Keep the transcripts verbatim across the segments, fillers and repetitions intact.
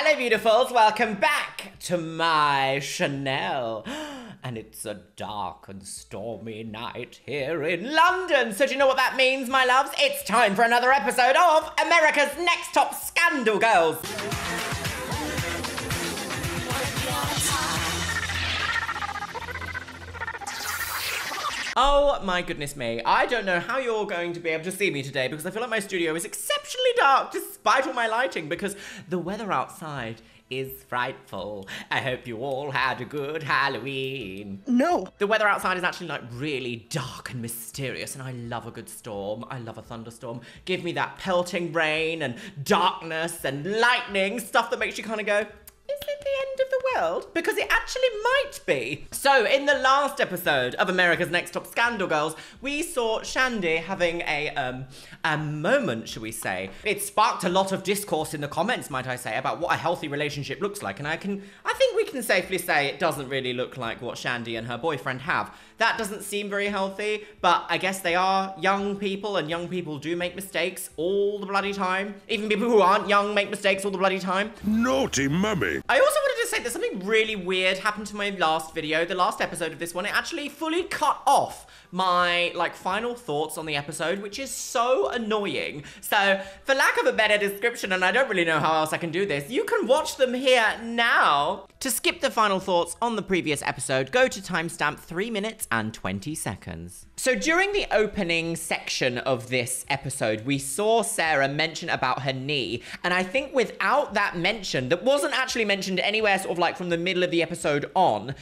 Hello beautifuls, welcome back to my Chanel. And it's a dark and stormy night here in London. So do you know what that means, my loves? It's time for another episode of America's Next Top Scandal Girls. Oh my goodness me, I don't know how you're going to be able to see me today because I feel like my studio is exceptionally dark despite all my lighting because the weather outside is frightful. I hope you all had a good Halloween. No. The weather outside is actually like really dark and mysterious, and I love a good storm. I love a thunderstorm. Give me that pelting rain and darkness and lightning, stuff that makes you kind of go, is it the end of the world? Because it actually might be. So in the last episode of America's Next Top Scandal Girls, we saw Shandy having a, um, a moment, shall we say. It sparked a lot of discourse in the comments, might I say, about what a healthy relationship looks like. And I can, I think we can safely say it doesn't really look like what Shandy and her boyfriend have. That doesn't seem very healthy, but I guess they are young people, and young people do make mistakes all the bloody time. Even people who aren't young make mistakes all the bloody time. Naughty mummy. I also wanted to say that something really weird happened to my last video, the last episode of this one. It actually fully cut off my, like, final thoughts on the episode, which is so annoying. So, for lack of a better description, and I don't really know how else I can do this, you can watch them here now. To skip the final thoughts on the previous episode, go to timestamp three minutes and twenty seconds. So, during the opening section of this episode, we saw Sarah mention about her knee, and I think without that mention, that wasn't actually mentioned anywhere sort of like from the middle of the episode on,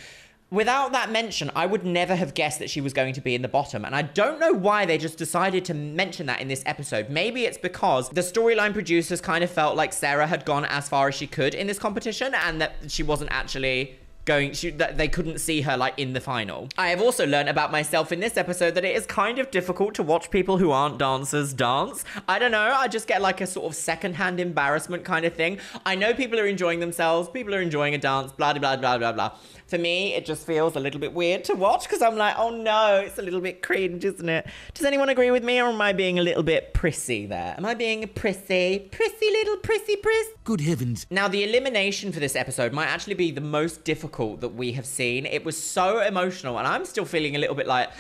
without that mention, I would never have guessed that she was going to be in the bottom. And I don't know why they just decided to mention that in this episode. Maybe it's because the storyline producers kind of felt like Sarah had gone as far as she could in this competition and that she wasn't actually going, she, they couldn't see her like in the final. I have also learned about myself in this episode that it is kind of difficult to watch people who aren't dancers dance. I don't know, I just get like a sort of secondhand embarrassment kind of thing. I know people are enjoying themselves, people are enjoying a dance, blah, blah, blah, blah, blah. For me, it just feels a little bit weird to watch because I'm like, oh no, it's a little bit cringe, isn't it? Does anyone agree with me, or am I being a little bit prissy there? Am I being a prissy? Prissy little prissy priss? Good heavens. Now, the elimination for this episode might actually be the most difficult that we have seen. It was so emotional, and I'm still feeling a little bit like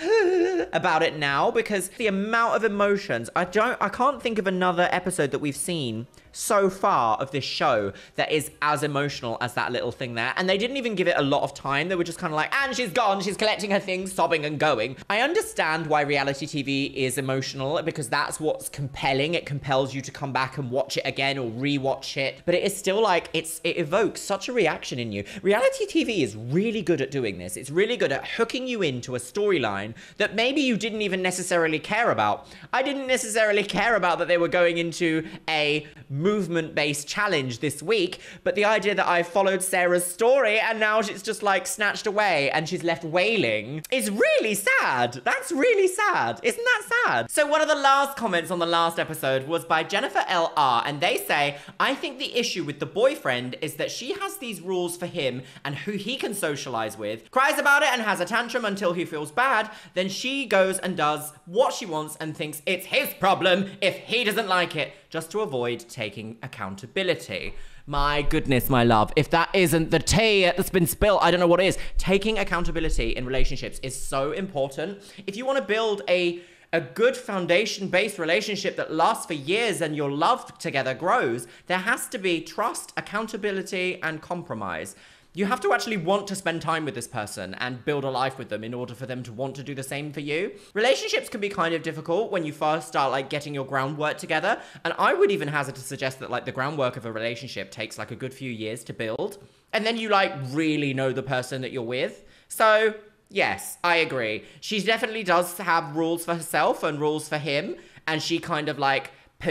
about it now because the amount of emotions, I don't, I can't think of another episode that we've seen so far of this show that is as emotional as that little thing there. And they didn't even give it a lot of time. They were just kind of like, and she's gone, she's collecting her things, sobbing and going. I understand why reality T V is emotional, because that's what's compelling. It compels you to come back and watch it again or re-watch it. But it is still like, it's it evokes such a reaction in you. Reality T V is really good at doing this. It's really good at hooking you into a storyline that maybe you didn't even necessarily care about. I didn't necessarily care about that they were going into a movement-based challenge this week, but the idea that I followed Sarah's story and now it's just like snatched away and she's left wailing is really sad. That's really sad. Isn't that sad? So one of the last comments on the last episode was by Jennifer L R, and they say, I think the issue with the boyfriend is that she has these rules for him and who he can socialize with, cries about it and has a tantrum until he feels bad, then she goes and does what she wants and thinks it's his problem if he doesn't like it, just to avoid taking accountability. My goodness, my love, if that isn't the tea that's been spilled, I don't know what is. Taking accountability in relationships is so important. If you want to build a a good foundation-based relationship that lasts for years and your love together grows, there has to be trust, accountability, and compromise. You have to actually want to spend time with this person and build a life with them in order for them to want to do the same for you. Relationships can be kind of difficult when you first start like getting your groundwork together. And I would even hazard to suggest that like the groundwork of a relationship takes like a good few years to build. And then you like really know the person that you're with. So yes, I agree. She definitely does have rules for herself and rules for him. And she kind of like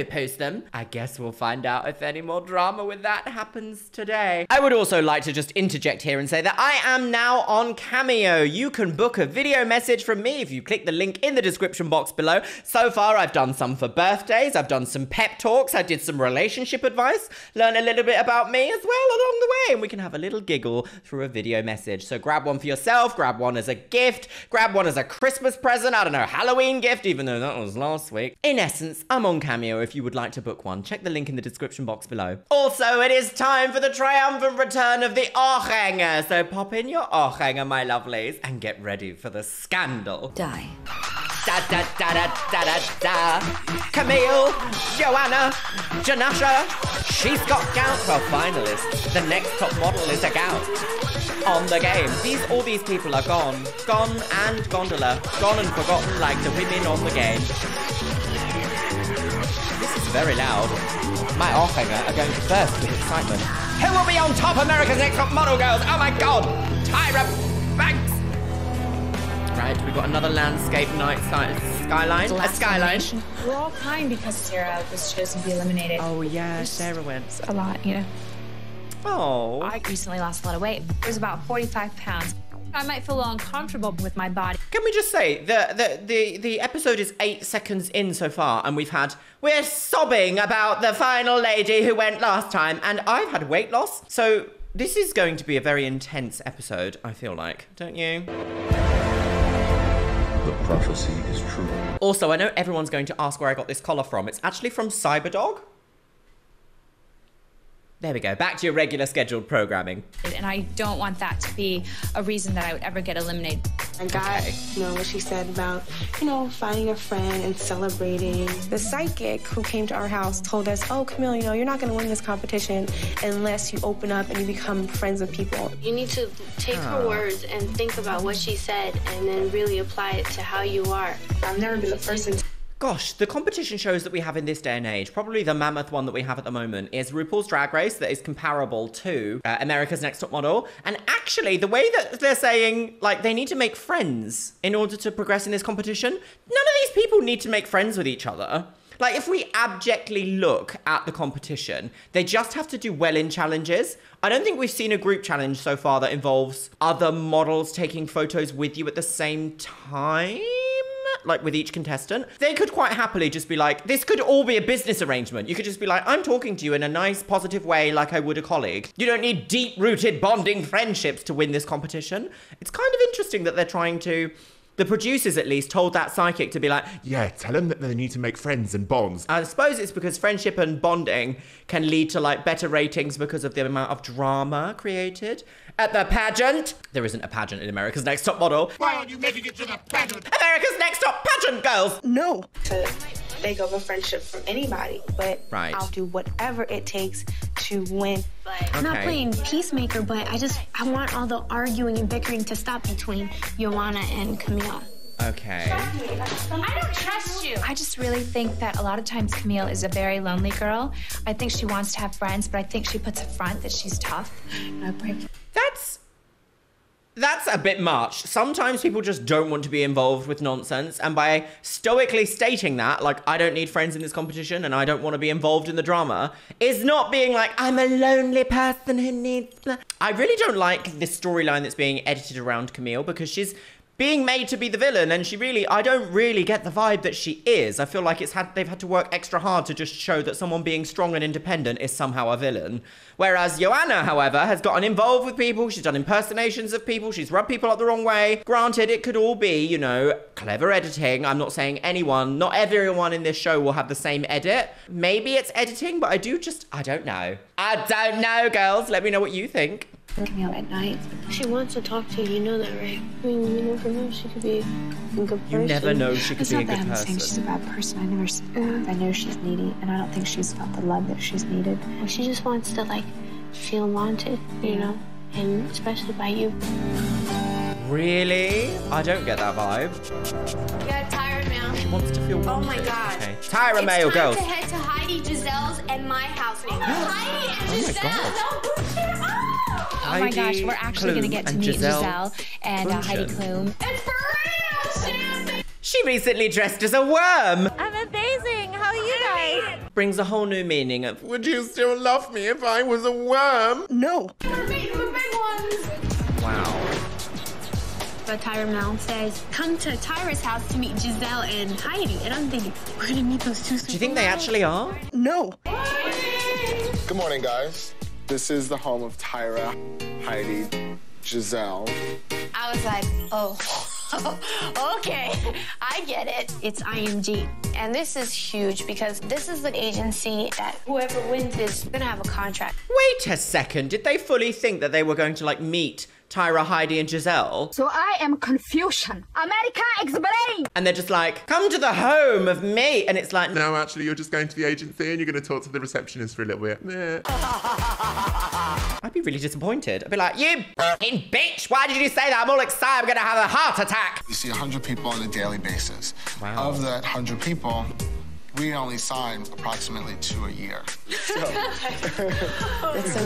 post them. I guess we'll find out if any more drama with that happens today. I would also like to just interject here and say that I am now on Cameo. You can book a video message from me if you click the link in the description box below. So far, I've done some for birthdays, I've done some pep talks, I did some relationship advice, learn a little bit about me as well along the way, and we can have a little giggle through a video message. So grab one for yourself, grab one as a gift, grab one as a Christmas present, I don't know, Halloween gift, even though that was last week. In essence, I'm on Cameo if you would like to book one. Check the link in the description box below. Also, it is time for the triumphant return of the Orhanger. So pop in your Orhanger, my lovelies, and get ready for the scandal. Die. Da da da da da da da. Camille, Yoanna, Janasha, she's got gout. Well, finalist. The next top model is a gout. On the game. These all these people are gone. Gone and gondola. Gone and forgotten like the women on the game. This is very loud. My Orhanger are going to burst with excitement. Who will be on top? America's Next Top Model girls. Oh my god. Tyra Banks. Right, we've got another landscape night skyline. A skyline. We're all fine because Sarah was chosen to be eliminated. Oh yeah, There's Sarah went. A lot, you know. Oh. I recently lost a lot of weight. It was about forty-five pounds. I might feel uncomfortable with my body. Can we just say that the, the the episode is eight seconds in so far, and we've had we're sobbing about the final lady who went last time, and I've had weight loss. So this is going to be a very intense episode. I feel like, don't you? The prophecy is true. Also, I know everyone's going to ask where I got this collar from. It's actually from Cyberdog. There we go. Back to your regular scheduled programming. And I don't want that to be a reason that I would ever get eliminated. I got, okay. you know, what she said about, you know, finding a friend and celebrating. The psychic who came to our house told us, oh, Camille, you know, you're not going to win this competition unless you open up and you become friends with people. You need to take oh. her words and think about what she said and then really apply it to how you are. I've never been the person to... Gosh, the competition shows that we have in this day and age, probably the mammoth one that we have at the moment, is RuPaul's Drag Race, that is comparable to uh, America's Next Top Model. And actually, the way that they're saying, like, they need to make friends in order to progress in this competition, none of these people need to make friends with each other. Like, if we abjectly look at the competition, they just have to do well in challenges. I don't think we've seen a group challenge so far that involves other models taking photos with you at the same time. Like with each contestant, they could quite happily just be like, this could all be a business arrangement. You could just be like, I'm talking to you in a nice, positive way like I would a colleague. You don't need deep-rooted bonding friendships to win this competition. It's kind of interesting that they're trying to... The producers, at least, told that psychic to be like, yeah, tell them that they need to make friends and bonds. I suppose it's because friendship and bonding can lead to, like, better ratings because of the amount of drama created at the pageant. There isn't a pageant in America's Next Top Model. Why aren't you making it to the pageant? America's Next Top Pageant, girls! No. To take over friendship from anybody, but right. I'll do whatever it takes to win. Okay. I'm not playing peacemaker, but I just, I want all the arguing and bickering to stop between Yoanna and Camille. Okay. I don't trust you. I just really think that a lot of times Camille is a very lonely girl. I think she wants to have friends, but I think she puts a front that she's tough. That's... That's a bit much. Sometimes people just don't want to be involved with nonsense, and by stoically stating that, like, I don't need friends in this competition and I don't want to be involved in the drama, is not being like, I'm a lonely person who needs... I really don't like this storyline that's being edited around Camille, because she's being made to be the villain, and she really... I don't really get the vibe that she is. I feel like it's had they've had to work extra hard to just show that someone being strong and independent is somehow a villain. Whereas Yoanna, however, has gotten involved with people, she's done impersonations of people, she's rubbed people up the wrong way. Granted, it could all be, you know, clever editing. I'm not saying anyone, not everyone in this show will have the same edit. Maybe it's editing, but I do just... I don't know. I don't know, girls. Let me know what you think. Camille at night. She wants to talk to you, you know that, right? I mean, you never know, she could be a good person. You never know, she could it's be a good person. It's not that I'm saying she's a bad person. I never said that. I know she's needy, and I don't think she's felt the love that she's needed. She just wants to, like, feel wanted, you know? And especially by you. Really? I don't get that vibe. Yeah, Tyra Mail. She wants to feel wanted. Oh my god. Okay. Tyra Mail, girl. It's time to head to Heidi, Giselle's, and my house. Heidi and Gisele. Oh my god. No, Oh my gosh, we're actually Klum gonna get to meet Gisele, Gisele and uh, Heidi Klum. It's for real, Sam! She recently dressed as a worm. I'm amazing. How are you guys? Brings a whole new meaning of, would you still love me if I was a worm? No. We're meeting the big ones. Wow. But Tyra Mel says, come to Tyra's house to meet Gisele and Heidi. And I'm thinking, we're gonna meet those two. Do you think they actually are? No. Good morning, guys. This is the home of Tyra, Heidi, Gisele. I was like, oh. Okay, I get it. It's I M G. And this is huge because this is the agency that whoever wins is gonna have a contract. Wait a second, did they fully think that they were going to like meet Tyra, Heidi, and Gisele? So I am confusion. America, explain! And they're just like, come to the home of me. And it's like, no, actually, you're just going to the agency and you're going to talk to the receptionist for a little bit. Yeah. I'd be really disappointed. I'd be like, you fucking bitch, why did you say that? I'm all excited. I'm going to have a heart attack. You see one hundred people on a daily basis. Wow. Of that one hundred people, we only sign approximately two a year. So. That's so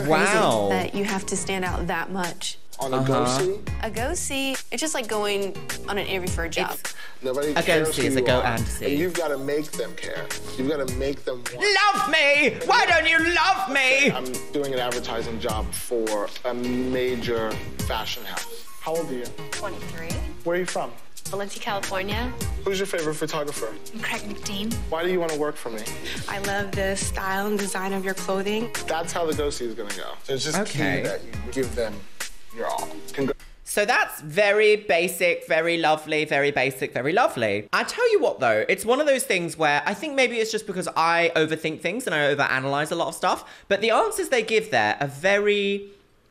crazy wow. that you have to stand out that much. On a uh-huh. go-see? A go-see, it's just like going on an interview for a job. It's Nobody a go-see is a go-and-see. And you've got to make them care. You've got to make them want love me! Why don't you love me? I'm doing an advertising job for a major fashion house. How old are you? twenty-three. Where are you from? Valencia, California. Who's your favorite photographer? I'm Craig McDean. Why do you want to work for me? I love the style and design of your clothing. That's how the go-see is going to go. So it's just okay. key that you give them your all. Congrats. So that's very basic, very lovely, very basic, very lovely. I tell you what though, it's one of those things where I think maybe it's just because I overthink things and I overanalyze a lot of stuff, but the answers they give there are very...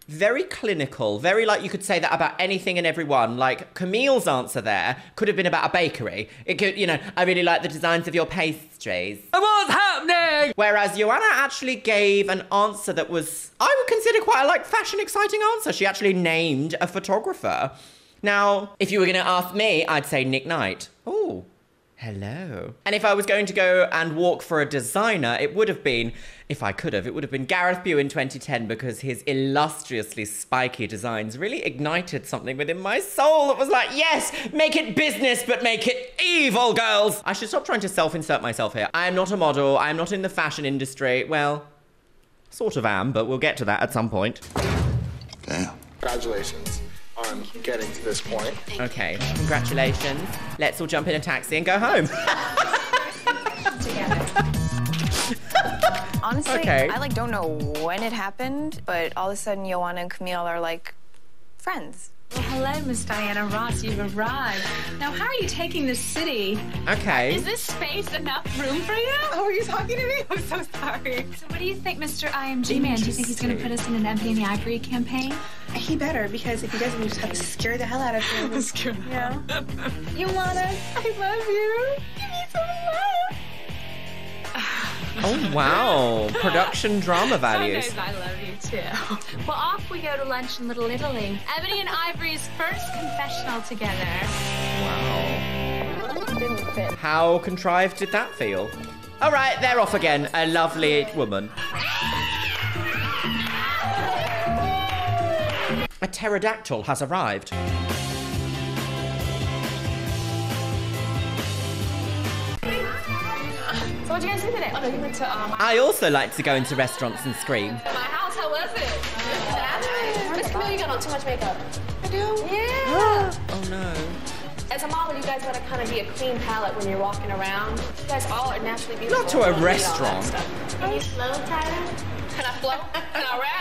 very clinical, very like you could say that about anything and everyone. Like Camille's answer there could have been about a bakery. It could, you know, I really like the designs of your pastries. What's happening? Whereas Yoanna actually gave an answer that was, I would consider quite a like fashion exciting answer. She actually named a photographer. Now, if you were gonna ask me, I'd say Nick Knight. Ooh, hello. And if I was going to go and walk for a designer, it would have been, if I could have, it would have been Gareth Bue in twenty ten because his illustriously spiky designs really ignited something within my soul that was like, yes, make it business, but make it evil, girls. I should stop trying to self-insert myself here. I am not a model. I am not in the fashion industry. Well, sort of am, but we'll get to that at some point. Damn. Congratulations on getting to this point. Okay, congratulations. Let's all jump in a taxi and go home. Honestly, okay. I like don't know when it happened, but all of a sudden Yoanna and Camille are like friends. Well, hello, Miss Diana Ross, you've arrived. Now, how are you taking this city? Okay. Is this space enough room for you? Oh, are you talking to me? I'm so sorry. So what do you think, Mister I M G man? Do you think he's going to put us in an Ebony and Ivory campaign? He better, because if he doesn't, we just have to scare the hell out of him. Scare the hell out of him. Yoanna, I love you. Give me some love. Oh, wow. Production drama values. I love you, too. Well, off we go to lunch in Little Italy. Ebony and Ivory's first confessional together. Wow. How contrived did that feel? All right, they're off again. A lovely woman. A pterodactyl has arrived. So what did you guys do today? Oh, no, you went to, um... I also like to go into restaurants and scream. My house, how was it? Uh, Miss Camille, you got on too much makeup. I do? Yeah. Oh, no. As a model, you guys gotta kind of be a clean palette when you're walking around. You guys all are naturally beautiful. Not to a restaurant. Are you slow, Tyler? Can I flow? Can I rap?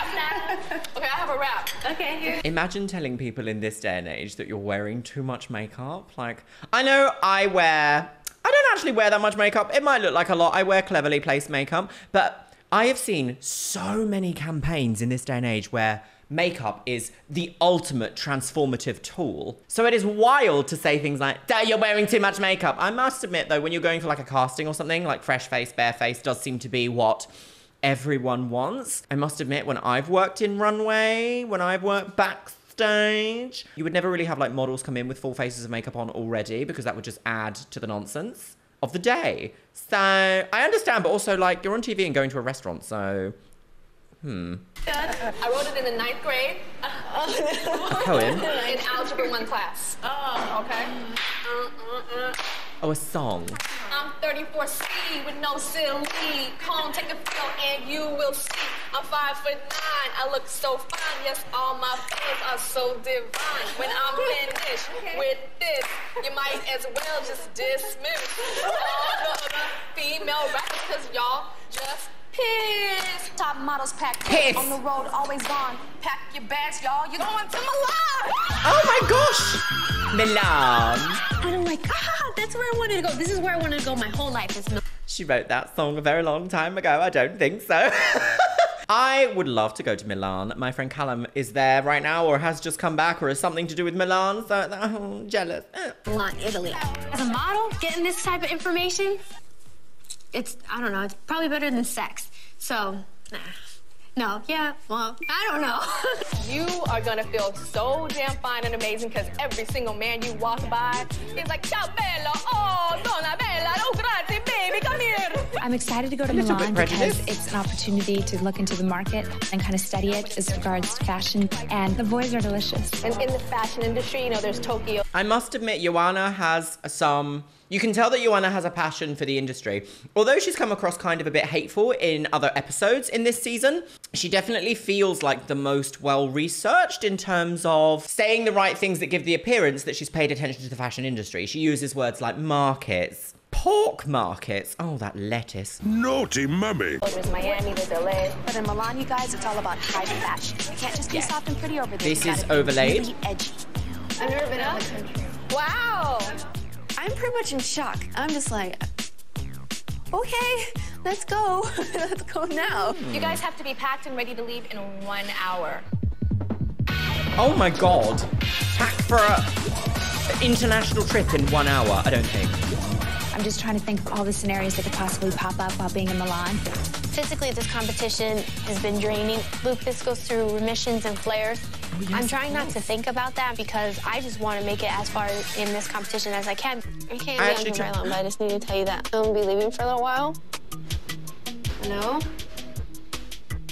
Okay, I have a rap. Okay, here. Imagine telling people in this day and age that you're wearing too much makeup. Like, I know I wear... I don't actually wear that much makeup. It might look like a lot. I wear cleverly placed makeup, but I have seen so many campaigns in this day and age where makeup is the ultimate transformative tool. So it is wild to say things like, duh, you're wearing too much makeup. I must admit though, when you're going for like a casting or something, like fresh face, bare face does seem to be what everyone wants. I must admit, when I've worked in runway, when I've worked backstage, Stage. you would never really have like models come in with full faces of makeup on already, because that would just add to the nonsense of the day. So I understand, but also like you're on T V and going to a restaurant, so hmm. I wrote it in the ninth grade. Poem. In algebra one class. Oh, okay. Uh, uh, uh. Oh, a song. I'm thirty-four C with no silly. Come take a photo and you will see. I'm five foot nine. I look so fine. Yes, all my fans are so divine. When I'm finished okay. with this, you might as well just dismiss all the female rappers, 'cause y'all just Piss. Top models packed Piss. On the road, always gone. Pack your bags, y'all. You're going to Milan. Oh my gosh, Milan. And I'm like, ah, that's where I wanted to go. This is where I wanted to go my whole life. Is Milan. She wrote that song a very long time ago. I don't think so. I would love to go to Milan. My friend Callum is there right now, or has just come back, or has something to do with Milan. So oh, I'm jealous. Milan, Italy. As a model, getting this type of information, it's, I don't know, it's probably better than sex. So, nah. No, yeah, well, I don't know. You are gonna feel so damn fine and amazing because every single man you walk by is like, ciao bella, oh, donna bella, oh, grazie, baby, come here. I'm excited to go to Milan because it's an opportunity to look into the market and kind of study it as regards to fashion, and the boys are delicious. And in the fashion industry, you know, there's Tokyo. I must admit, Yoanna has some... You can tell that Yoanna has a passion for the industry. Although she's come across kind of a bit hateful in other episodes in this season, she definitely feels like the most well-researched in terms of saying the right things that give the appearance that she's paid attention to the fashion industry. She uses words like markets, pork markets. Oh, that lettuce. Naughty mummy. Oh, there's Miami, there's L A. But in Milan, you guys, it's all about high fashion. You can't just be yeah. soft and pretty over there. This is overlaid. Really edgy. I'm nervous up. Wow. I'm pretty much in shock. I'm just like, okay, let's go. Let's go now. You guys have to be packed and ready to leave in one hour. Oh my God. Packed for an international trip in one hour, I don't think. I'm just trying to think of all the scenarios that could possibly pop up while being in Milan. Physically, this competition has been draining. Lupus goes through remissions and flares. Oh, yes, I'm trying not to think about that because I just want to make it as far in this competition as I can. I can't I be on very long, but I just need to tell you that I'm gonna be leaving for a little while. No.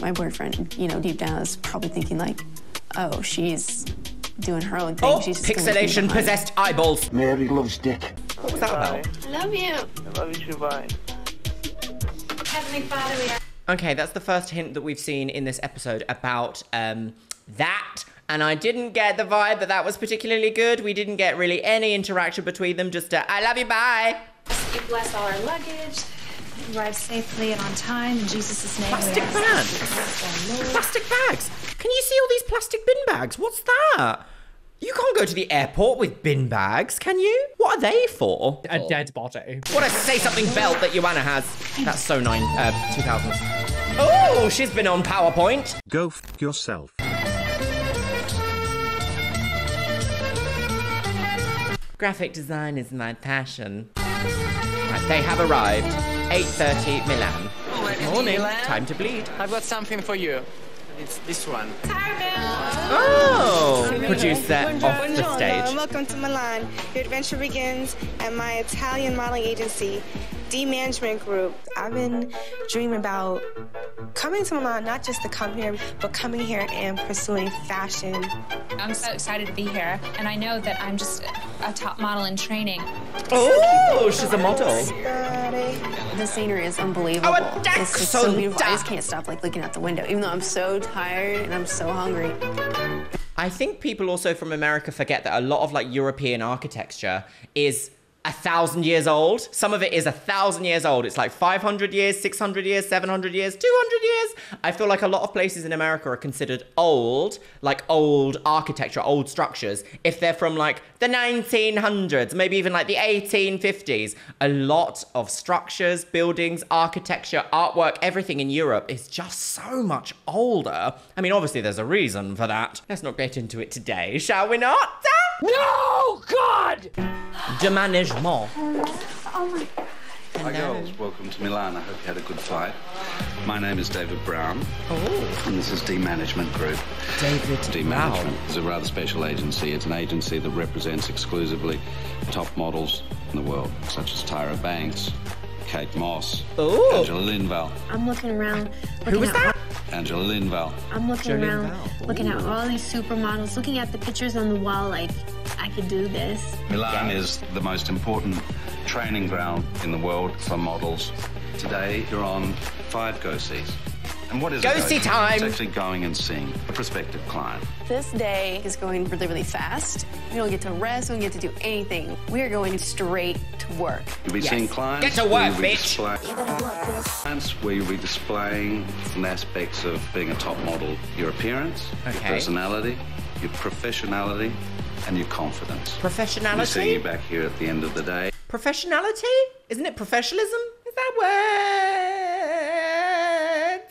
My boyfriend, you know, deep down is probably thinking like, oh, she's doing her own thing. Oh, she's pixelation possessed eyeballs. Mary loves dick. What was that about? I love you. I love you too, bye. Okay, that's the first hint that we've seen in this episode about um, that. And I didn't get the vibe that that was particularly good. We didn't get really any interaction between them, just a, I love you, bye. You bless all our luggage, arrive safely and on time, in Jesus' name. Plastic bags. Plastic bags. Can you see all these plastic bin bags? What's that? You can't go to the airport with bin bags, can you? What are they for? A dead body. What a say something belt that Yoanna has. That's so nine, uh, two thousands. Oh, she's been on PowerPoint. Go f yourself. Graphic design is my passion. Right, they have arrived. eight thirty Milan. Good morning, Milan. Time to bleed. I've got something for you. It's this one. Oh! oh. Producer Buongiorno. Off the stage. Welcome to Milan. Your adventure begins at my Italian modeling agency, D-Management Group. I've been dreaming about coming to Milan, not just to come here, but coming here and pursuing fashion. I'm so excited to be here, and I know that I'm just a top model in training. Oh, she's a model. The scenery is unbelievable. Oh, it's just so beautiful. I just can't stop like looking out the window, even though I'm so tired and I'm so hungry. I think people also from America forget that a lot of like European architecture is a thousand years old. Some of it is a thousand years old. It's like five hundred years, six hundred years, seven hundred years, two hundred years. I feel like a lot of places in America are considered old, like old architecture, old structures. If they're from like the nineteen hundreds, maybe even like the eighteen fifties, a lot of structures, buildings, architecture, artwork, everything in Europe is just so much older. I mean, obviously there's a reason for that. Let's not get into it today, shall we not? No, God! D-Management. Oh my God. Hi girls, welcome to Milan. I hope you had a good flight. My name is David Brown. Oh. And this is D-Management Group. David D-Management is a rather special agency. It's an agency that represents exclusively top models in the world, such as Tyra Banks, Kate Moss, Ooh. Angela Linval. I'm looking around. Looking Who was that? Angela Linval. I'm looking Joe around, Linval. looking at all these supermodels, looking at the pictures on the wall like, I could do this. Milan yeah. is the most important training ground in the world for models. Today, you're on five go-sees. And what is go see time? It's actually going and seeing a prospective client. This day is going really, really fast. We don't get to rest. We don't get to do anything. We are going straight to work. You'll be yes. seeing clients. Get to work, bitch. Clients where you'll be displaying some aspects of being a top model. Your appearance, okay. your personality, your professionality, and your confidence. Professionality? We'll see you back here at the end of the day. Professionality? Isn't it professionalism? Is that a word?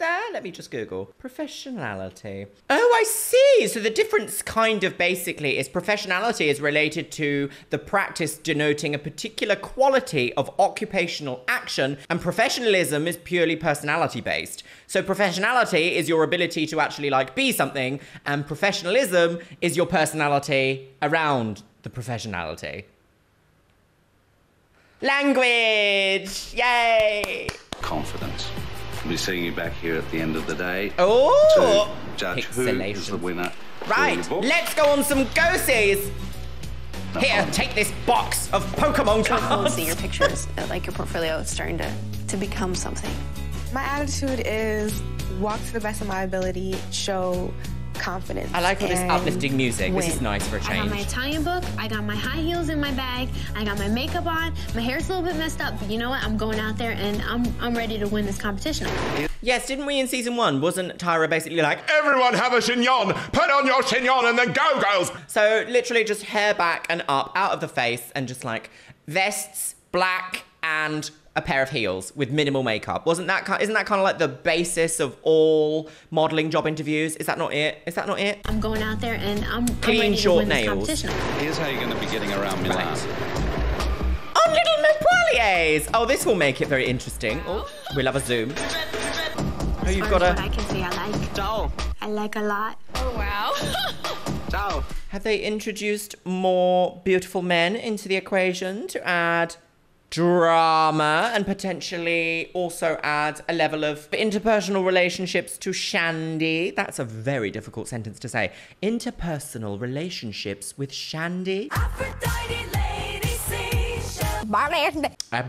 Ah, let me just Google. Professionality. Oh, I see. So the difference kind of basically is professionality is related to the practice denoting a particular quality of occupational action, and professionalism is purely personality based. So professionality is your ability to actually like be something, and professionalism is your personality around the professionality. Language! Yay! Confidence. We'll be seeing you back here at the end of the day. Oh! To judge who is the winner. Right, let's go on some go-sees. No here, problem. Take this box of Pokemon cards. I see your pictures, like your portfolio is starting to, to become something. My attitude is walk to the best of my ability, show confidence. I like all this uplifting music. Win. This is nice for a change. I got my Italian book. I got my high heels in my bag. I got my makeup on. My hair's a little bit messed up, but you know what? I'm going out there and I'm I'm ready to win this competition. Yes, didn't we in season one? Wasn't Tyra basically like, everyone have a chignon, put on your chignon and then go, girls. So literally just hair back and up, out of the face, and just like vests, black, and a pair of heels with minimal makeup. Wasn't that, isn't that kind of like the basis of all modeling job interviews? Is that not it? Is that not it? I'm going out there and I'm clean short nails. Here's how you're going to be getting around Milan. Right. Oh, little Napoleons! Oh, this will make it very interesting. Oh, we love a zoom. Oh, you've got a. I can say I like. Doll. I like a lot. Oh wow. Doll. Have they introduced more beautiful men into the equation to add drama and potentially also add a level of interpersonal relationships to Shandy? That's a very difficult sentence to say. Interpersonal relationships with Shandy. Aphrodite, lady, seashell. Uh, blah,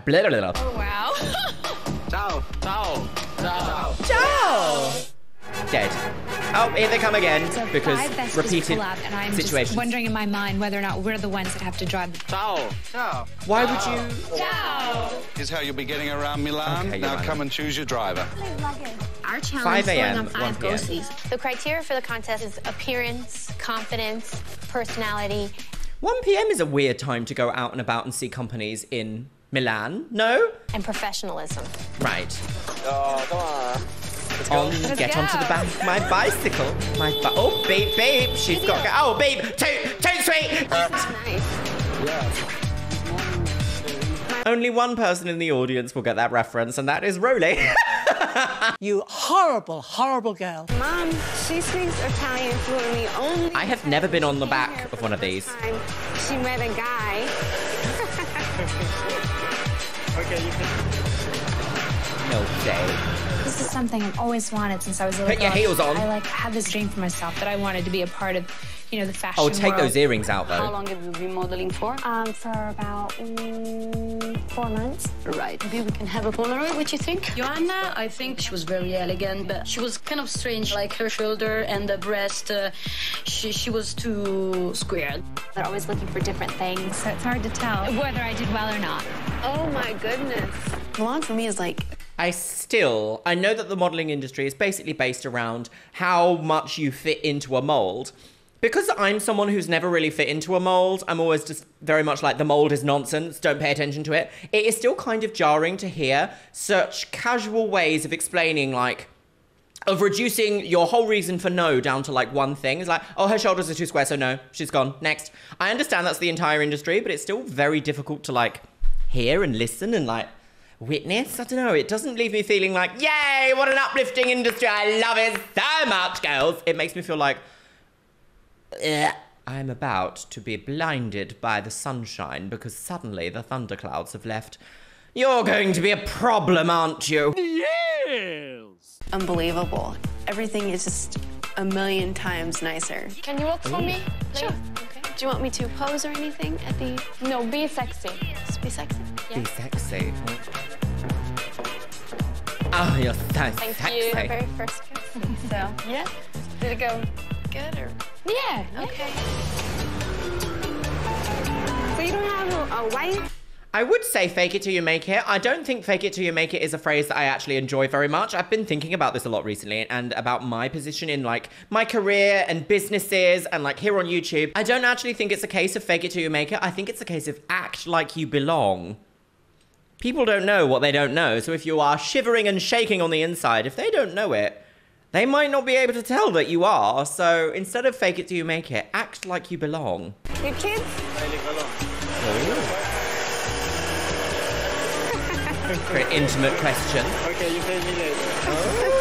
blah, blah. Oh, wow. Ciao, ciao, ciao, ciao. Dead. Oh, here they come again. So because repeated collab, and I'm situations. Just wondering in my mind whether or not we're the ones that have to drive the... Ciao. Ciao. Why Ciao. Would you... Ciao. Here's how you'll be getting around Milan. Okay, now come and choose your driver. Our challenge five a m on five go-sees. The criteria for the contest is appearance, confidence, personality. one p m is a weird time to go out and about and see companies in Milan, no? And professionalism. Right. Oh, come on. On, Let's get go. Onto the back of my bicycle. My bi oh, beep, beep. She's got go. Oh, beep. Toot, toot, sweet. Uh, nice. Only one person in the audience will get that reference, and that is Rolly. You horrible, horrible girl. Mom, she speaks Italian fluently only. I have never been on the back of one of these. Time she met a guy. Okay, you can. No day. This is something I've always wanted since I was a little girl. Put your heels on. I like had this dream for myself that I wanted to be a part of, you know, the fashion world. Oh, take those earrings out, though. How long have you been modeling for? Um, for about mm, four months. Right. Maybe we can have a Polaroid. What do you think? Yoanna, I think she was very elegant, but she was kind of strange. Like her shoulder and the breast, uh, she she was too square. They're always looking for different things, so it's hard to tell whether I did well or not. Oh my goodness. Milan for me is like. I still, I know that the modeling industry is basically based around how much you fit into a mold. Because I'm someone who's never really fit into a mold, I'm always just very much like the mold is nonsense, don't pay attention to it. It is still kind of jarring to hear such casual ways of explaining, like, of reducing your whole reason for no down to like one thing. It's like, oh, her shoulders are too square, so no, she's gone, next. I understand that's the entire industry, but it's still very difficult to like hear and listen and like, witness? I don't know. It doesn't leave me feeling like, yay, what an uplifting industry. I love it so much, girls. It makes me feel like, ugh. I'm about to be blinded by the sunshine because suddenly the thunderclouds have left. You're going to be a problem, aren't you? Yes. Unbelievable. Everything is just a million times nicer. Can you walk for me? Sure. Okay. Do you want me to pose or anything at the... No, be sexy. Just be sexy. Yeah. Be sexy. Oh, yes, thanks. Thank thanks, you. Thanks. Very first person. So, yeah. Did it go good or? Yeah. Okay. So you don't have a, a wife? I would say fake it till you make it. I don't think fake it till you make it is a phrase that I actually enjoy very much. I've been thinking about this a lot recently and about my position in like my career and businesses and like here on YouTube. I don't actually think it's a case of fake it till you make it. I think it's a case of act like you belong. People don't know what they don't know. So if you are shivering and shaking on the inside, if they don't know it, they might not be able to tell that you are. So instead of fake it till you make it, act like you belong. Your kids? Very intimate question. Okay, you pay me later.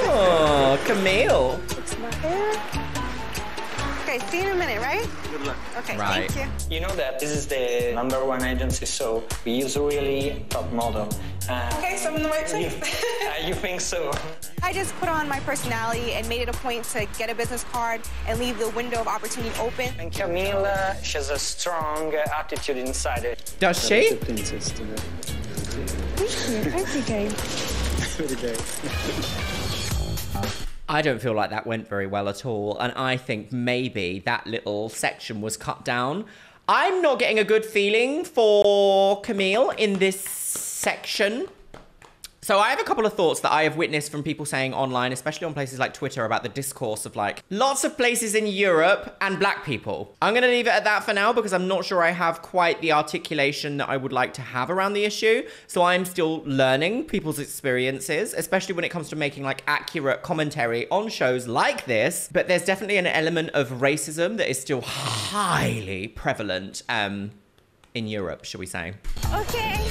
Oh, Camille. Okay, see you in a minute, right? Good luck. Okay, right. Thank you. You know that this is the number one agency, so we use really top model. Uh, okay, so I'm in the right place. You, uh, you think so? I just put on my personality and made it a point to get a business card and leave the window of opportunity open. And Camille, she has a strong attitude inside it. Does she? The princess today. Thank you. Every day. Every day. I don't feel like that went very well at all, and I think maybe that little section was cut down. I'm not getting a good feeling for Camille in this section. So I have a couple of thoughts that I have witnessed from people saying online, especially on places like Twitter, about the discourse of like lots of places in Europe and black people. I'm gonna leave it at that for now because I'm not sure I have quite the articulation that I would like to have around the issue. So I'm still learning people's experiences, especially when it comes to making like accurate commentary on shows like this. But there's definitely an element of racism that is still highly prevalent um, in Europe, shall we say. Okay.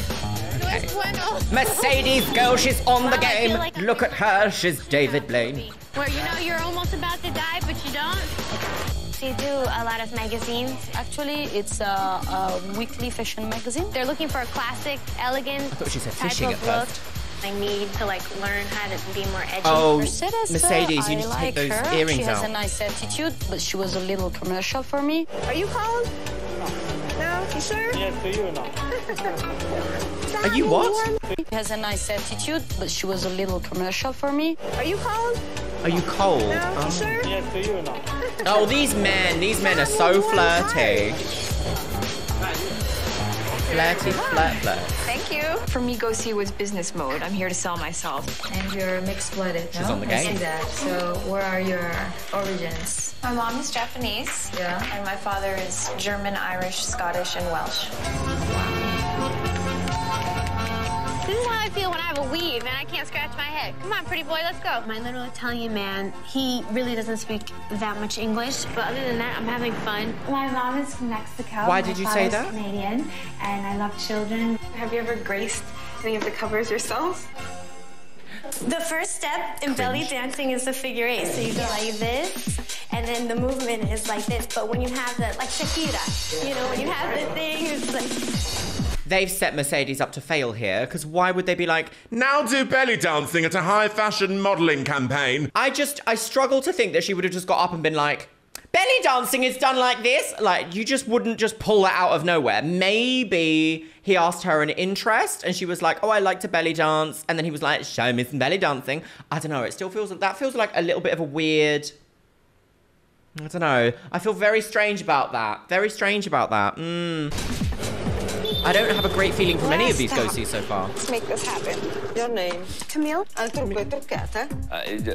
Mercedes, girl, she's on wow, the game. Like Look at her, she's David Blaine. Where you know you're almost about to die, but you don't. They do a lot of magazines. Actually, it's a, a weekly fashion magazine. They're looking for a classic, elegant I thought she said type fishing of at first. Look. I need to like learn how to be more edgy. Oh, Mercedes, Mercedes you I need like to take those her. earrings out. She has out. a nice attitude, but she was a little commercial for me. Are you cold? No, you sure? Yes, for you no. Are you what? She has a nice attitude, but she was a little commercial for me. Are you cold? Are you cold? No, oh. Sure? Yes, for you or not? Oh, these men, these men are so flirty. Flirty, flirt, flirt. Thank you. For me, go see was business mode. I'm here to sell myself. And you're mixed-blooded, no? She's on the game. I see that. So where are your origins? My mom is Japanese. Yeah. And my father is German, Irish, Scottish, and Welsh. This is how I feel when I have a weave and I can't scratch my head. Come on, pretty boy, let's go. My little Italian man, he really doesn't speak that much English, but other than that, I'm having fun. My mom is from Mexico. Why did you say that? My father's Canadian, and I love children. Have you ever graced any of the covers yourself? The first step in belly dancing is the figure eight. So you go like this, and then the movement is like this, but when you have the, like Shakira, you know, when you have the thing, it's like... They've set Mercedes up to fail here, because why would they be like, now do belly dancing at a high fashion modeling campaign? I just, I struggle to think that she would have just got up and been like, belly dancing is done like this. Like, you just wouldn't just pull that out of nowhere. Maybe he asked her an interest and she was like, oh, I like to belly dance. And then he was like, show me some belly dancing. I don't know, it still feels, that feels like a little bit of a weird, I don't know. I feel very strange about that. Very strange about that. Mm. I don't have a great feeling from any of these go-sees so far. Let's make this happen. Your name? Camille. Uh,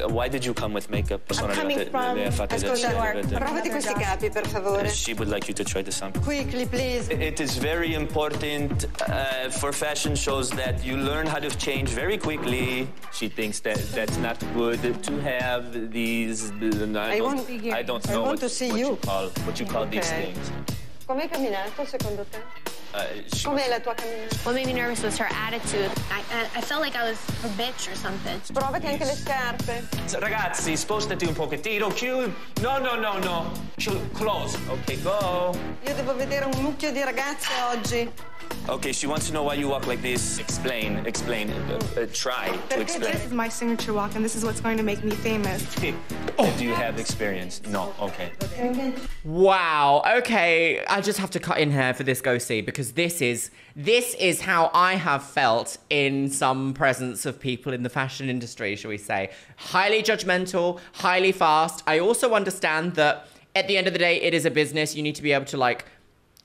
why did you come with makeup? I'm coming from Escobar. She would like you to try the sample. Quickly, please. It is very important uh, for fashion shows that you learn how to change very quickly. She thinks that that's not good to have these... I don't, I don't know I want what, to see what, you. You call, what you call okay. these things. Com'è camminato secondo te? Com'è la tua camminata? What made me nervous was her attitude. I, I, I felt like I was a bitch or something. Provati anche le scarpe. Ragazzi, spostati un pochettino. No, no, no, no. actual clothes. Okay, go. Io devo vedere un mucchio di ragazze oggi. Okay, she wants to know why you walk like this. Explain, explain, uh, uh, try to explain. This is my signature walk, and this is what's going to make me famous. Oh. Do you have experience? No, okay. Wow, okay. I just have to cut in here for this go see, because this is, this is how I have felt in some presence of people in the fashion industry, shall we say. Highly judgmental, highly fast. I also understand that at the end of the day, it is a business. You need to be able to like,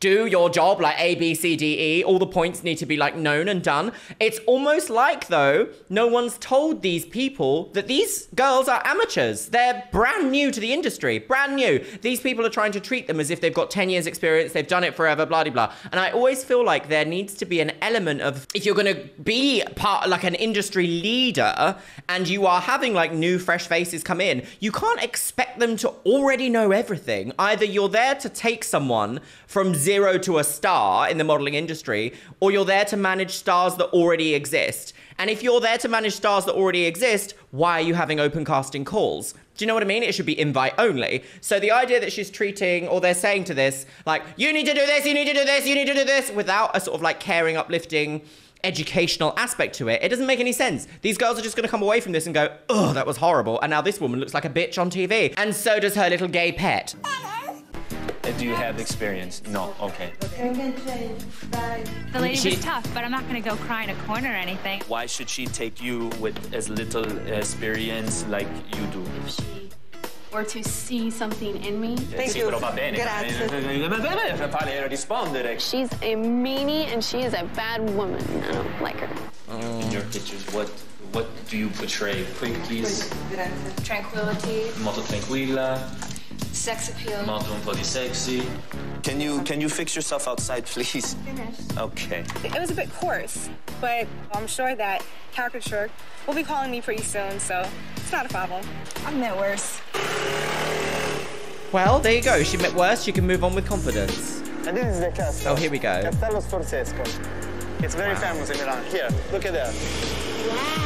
do your job, like A, B, C, D, E. All the points need to be like known and done. It's almost like though, no one's told these people that these girls are amateurs. They're brand new to the industry, brand new. These people are trying to treat them as if they've got ten years experience, they've done it forever, blah, blah, blah. And I always feel like there needs to be an element of, if you're gonna be part, like an industry leader and you are having like new fresh faces come in, you can't expect them to already know everything. Either you're there to take someone from zero to a star in the modeling industry, or you're there to manage stars that already exist. And if you're there to manage stars that already exist, why are you having open casting calls? Do you know what I mean? It should be invite only. So the idea that she's treating, or they're saying to this, like, you need to do this, you need to do this, you need to do this, without a sort of like caring, uplifting, educational aspect to it, it doesn't make any sense. These girls are just gonna come away from this and go, oh, that was horrible. And now this woman looks like a bitch on T V. And so does her little gay pet. Do you have experience? No, okay. The lady she, was tough, but I'm not gonna go cry in a corner or anything. Why should she take you with as little experience like you do? If she were to see something in me. Thank you. Grazie. She's a meanie and she is a bad woman. I don't like her. In your pictures, what? What do you portray? Quick, please. Tranquility. Molto tranquilla. Sex appeal. Molto un po' di sexy. Can you, can you fix yourself outside, please? Finished. Okay. It was a bit coarse, but I'm sure that caricature will be calling me pretty soon, so it's not a problem. I've met worse. Well, there you go. She met worse. She can move on with confidence. And this is the castle. Oh, here we go. Castello Sforzesco. It's very wow. famous in Milan. Here, look at that. Wow.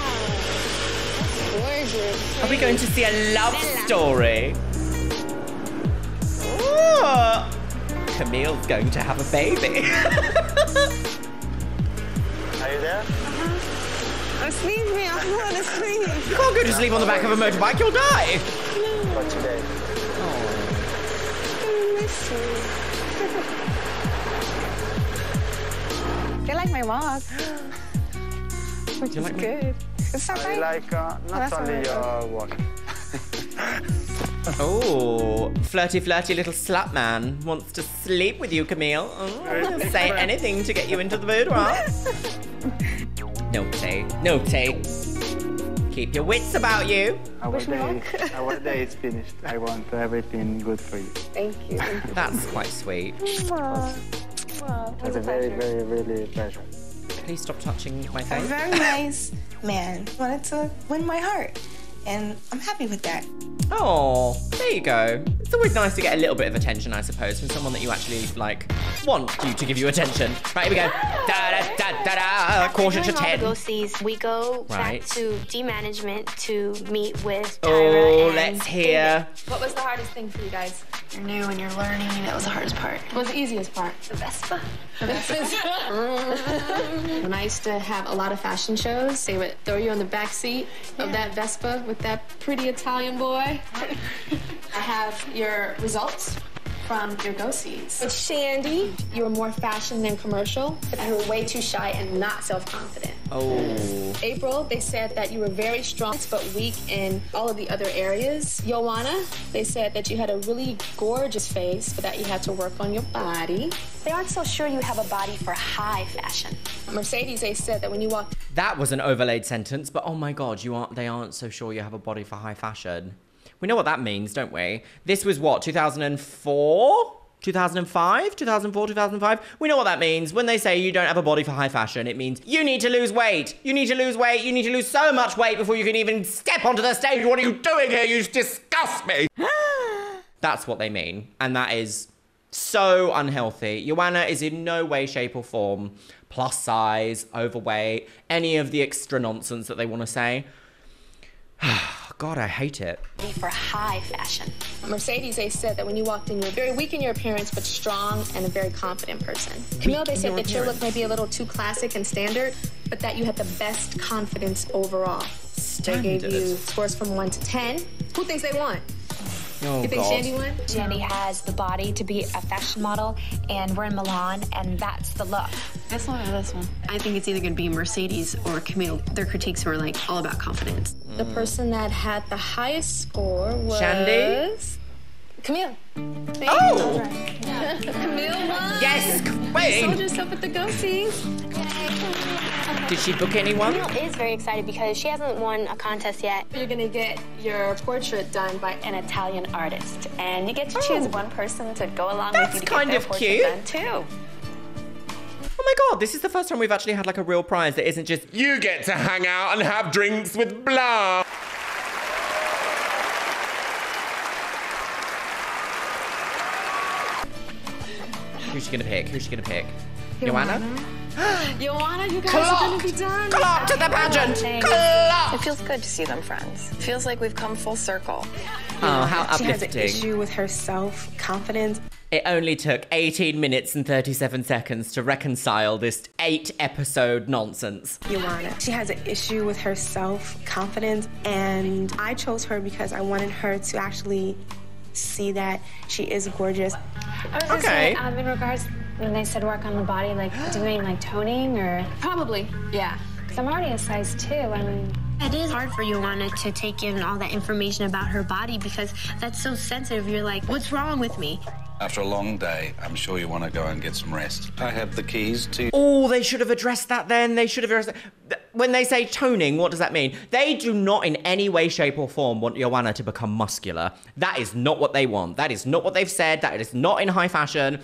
Gorgeous. Are we going to see a love story? Ooh. Camille's going to have a baby. Are you there? Uh-huh. I'm sleeping. I'm going to sleep. You can't go to sleep on the back of a motorbike. You'll die. But today. Oh. I miss you. You're like my mom. Which is like good. It's so I like uh, not oh, only your walk. Oh, flirty, flirty little slut man wants to sleep with you, Camille. Oh, say anything to get you into the boudoir. No tea, no tea. Keep your wits about you. Our day, our day is finished. I want everything good for you. Thank you. Thank you. That's quite sweet. Wow. Wow. That's a very, very, really pleasure. Please stop touching my face. A very nice man wanted to win my heart, and I'm happy with that. Oh, there you go. It's always nice to get a little bit of attention, I suppose, from someone that you actually, like, want you to give you attention. Right, here we go. Da-da-da-da-da, quarter to ten. We go right. back to D-Management to meet with Tyra. Oh, let's hear. David. What was the hardest thing for you guys? You're new and you're learning. That was the hardest part. What was the easiest part? The Vespa. The Vespa. When I used to have a lot of fashion shows, they would throw you on the back seat yeah. of that Vespa with that pretty Italian boy. I have your results from your go-sees. With Shandy, you were more fashion than commercial, but you were way too shy and not self-confident. Oh. April, they said that you were very strong, but weak in all of the other areas. Yoanna, they said that you had a really gorgeous face, but that you had to work on your body. They aren't so sure you have a body for high fashion. Mercedes, they said that when you walked... That was an overlaid sentence, but oh my God, you aren't, they aren't so sure you have a body for high fashion. We know what that means, don't we? This was what, two thousand four? two thousand five? two thousand four, two thousand five? We know what that means. When they say you don't have a body for high fashion, it means you need to lose weight. You need to lose weight. You need to lose so much weight before you can even step onto the stage. What are you doing here? You disgust me. That's what they mean. And that is so unhealthy. Yoanna is in no way, shape or form plus size, overweight, any of the extra nonsense that they want to say. God, I hate it. For high fashion. Mercedes, they said that when you walked in, you were very weak in your appearance, but strong and a very confident person. Camille, they said that your look may be a little too classic and standard, but that you had the best confidence overall. They gave you scores from one to ten. Who thinks they won? Oh, you think God. Jenny won? Jenny has the body to be a fashion model, and we're in Milan, and that's the look. That's not this one. I think it's either going to be Mercedes or Camille. Their critiques were like all about confidence. Mm. The person that had the highest score was Shandy? Camille. Thank oh, you. Right. Yeah. Camille won. Yes, Queen. You sold yourself at the goatee. Did she book anyone? Camille is very excited because she hasn't won a contest yet. You're going to get your portrait done by an Italian artist. And you get to choose oh. one person to go along That's with you to kind get their of cute. Done too. Oh my God, this is the first time we've actually had like a real prize that isn't just, you get to hang out and have drinks with blah. Who's she going to pick? Who's she going to pick? Yoanna? Yoanna, you guys Clocked. are going to be done. Clocked at the pageant. Clocked. It feels good to see them friends. It feels like we've come full circle. Oh, how uplifting. She has an issue with her self-confidence. It only took eighteen minutes and thirty-seven seconds to reconcile this eight-episode nonsense. Yoanna, she has an issue with her self-confidence, and I chose her because I wanted her to actually see that she is gorgeous. I was just okay. saying, um, in regards, when they said work on the body, like, do you mean like toning or? Probably, yeah. Because I'm already a size two, I mean. It is hard for Yoanna to take in all that information about her body because that's so sensitive. You're like, what's wrong with me? After a long day, I'm sure you want to go and get some rest. I have the keys to... Oh, they should have addressed that then. They should have addressed that. When they say toning, what does that mean? They do not in any way, shape or form want Yoanna to become muscular. That is not what they want. That is not what they've said. That is not in high fashion.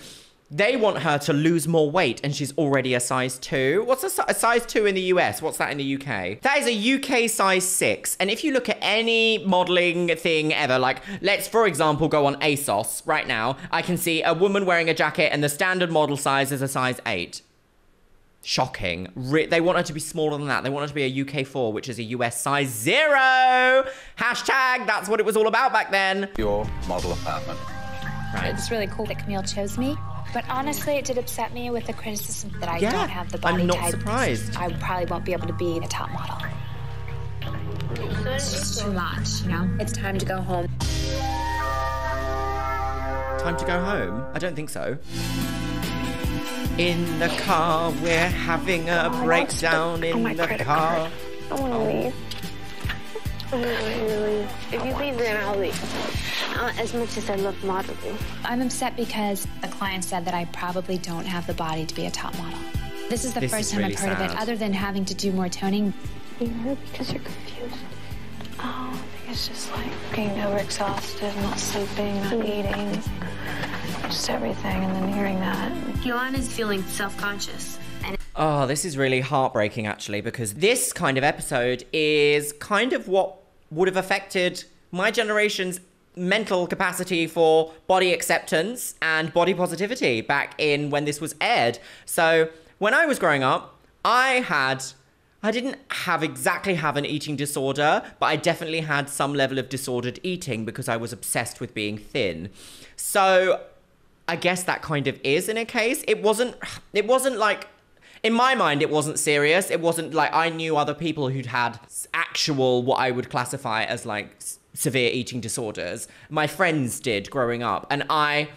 They want her to lose more weight, and she's already a size two. What's a, a size two in the U S? What's that in the U K? That is a U K size six. And if you look at any modeling thing ever, like let's, for example, go on ASOS right now, I can see a woman wearing a jacket and the standard model size is a size eight. Shocking. Re they want her to be smaller than that. They want her to be a U K four, which is a U S size zero. Hashtag, that's what it was all about back then. Your model apartment. Right. It's really cool that Camille chose me. But honestly, it did upset me with the criticism that I yeah, don't have the body type. I'm not type. surprised. I probably won't be able to be a top model. It's just too much, you know? It's time to go home. Time to go home? I don't think so. In the car, we're having a oh, breakdown in the car. Card. I want to oh. leave. I really leave. If you leave, then I'll leave. As much as I love modeling. I'm upset because a client said that I probably don't have the body to be a top model. This is the this first is time really I've heard sad. of it, other than having to do more toning. You hurt because you're confused. Oh, I think it's just like being overexhausted, not sleeping, not eating, just everything, and then hearing that. Yoanna's feeling self-conscious. Oh, this is really heartbreaking, actually, because this kind of episode is kind of what would have affected my generation's mental capacity for body acceptance and body positivity back in when this was aired. So when I was growing up, I had, I didn't have exactly have an eating disorder, but I definitely had some level of disordered eating because I was obsessed with being thin. So I guess that kind of is in a case. It wasn't, it wasn't like, in my mind, it wasn't serious. It wasn't like I knew other people who'd had actual, what I would classify as like, severe eating disorders. My friends did growing up, and I,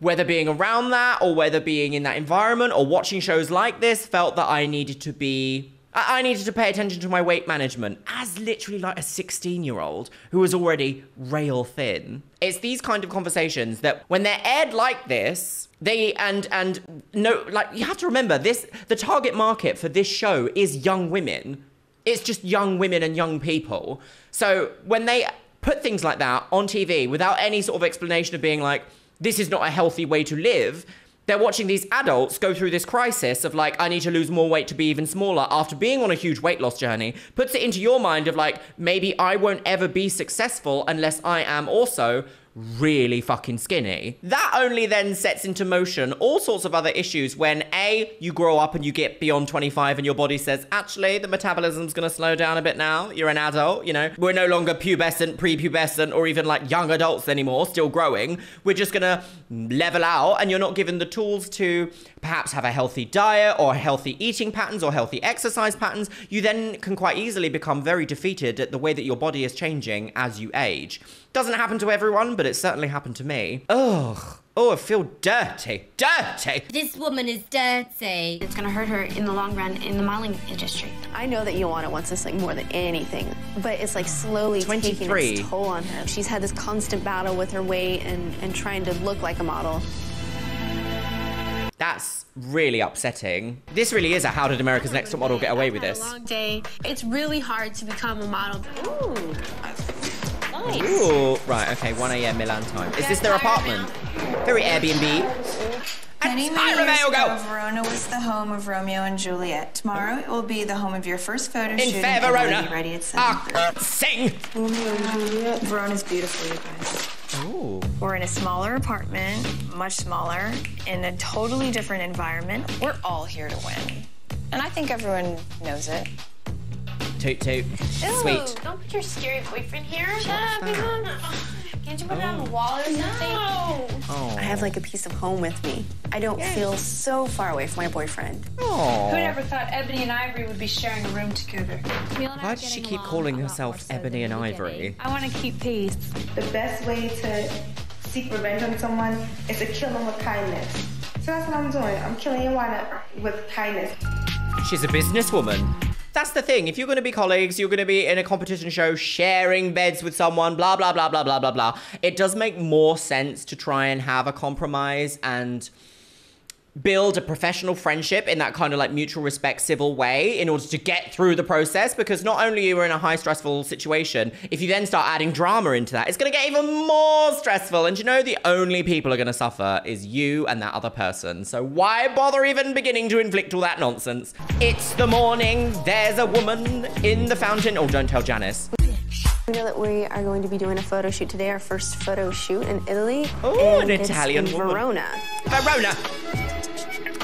whether being around that or whether being in that environment or watching shows like this, felt that I needed to be, I needed to pay attention to my weight management as literally like a sixteen year old who was already rail thin. It's these kind of conversations that when they're aired like this, they, and, and no, like you have to remember this, the target market for this show is young women. It's just young women and young people. So when they put things like that on T V without any sort of explanation of being like, this is not a healthy way to live. They're watching these adults go through this crisis of like, I need to lose more weight to be even smaller after being on a huge weight loss journey, puts it into your mind of like, maybe I won't ever be successful unless I am also really fucking skinny. That only then sets into motion all sorts of other issues when A, you grow up and you get beyond twenty-five and your body says, actually, the metabolism's gonna slow down a bit now. You're an adult, you know? We're no longer pubescent, prepubescent, or even like young adults anymore, still growing. We're just gonna level out, and you're not given the tools to perhaps have a healthy diet or healthy eating patterns or healthy exercise patterns. You then can quite easily become very defeated at the way that your body is changing as you age. Doesn't happen to everyone, but it certainly happened to me. Ugh. Oh, I feel dirty. Dirty! This woman is dirty. It's gonna hurt her in the long run in the modeling industry. I know that Yoanna wants this like more than anything, but it's like slowly taking its toll on her. She's had this constant battle with her weight and, and trying to look like a model. That's really upsetting. This really is a how did America's Next Top Model get away with this? I've had a long day. It's really hard to become a model. Ooh, nice. Ooh, right, okay, one A M Milan time. Is this their apartment? Very Airbnb. Many, many years ago, Verona was the home of Romeo and Juliet. Tomorrow it will be the home of your first photo shoot. In fair Verona. Ready at seven. Sing. Romeo and Juliet. Verona's beautiful, you guys. Ooh. We're in a smaller apartment, much smaller, in a totally different environment. We're all here to win. And I think everyone knows it. Toot toot. Ew, sweet. Don't put your scary boyfriend here. Shut up, we don't. Can't you put oh. it on a wall or something? No. Oh. I have like a piece of home with me. I don't yes. feel so far away from my boyfriend. Oh. Who'd ever thought Ebony and Ivory would be sharing a room together? Why does she keep calling herself Ebony and Ivory? I want to keep peace. The best way to seek revenge on someone is to kill them with kindness. So that's what I'm doing. I'm killing Yoanna with kindness. She's a businesswoman. That's the thing. If you're going to be colleagues, you're going to be in a competition show, sharing beds with someone, blah, blah, blah, blah, blah, blah, blah. It does make more sense to try and have a compromise and build a professional friendship in that kind of like mutual respect, civil way in order to get through the process, because not only you were in a high stressful situation, if you then start adding drama into that, it's going to get even more stressful. And you know, the only people are going to suffer is you and that other person. So why bother even beginning to inflict all that nonsense? It's the morning. There's a woman in the fountain. Oh, don't tell Janice. We know that we are going to be doing a photo shoot today, our first photo shoot in Italy. Oh, an Italian woman. Verona. Verona.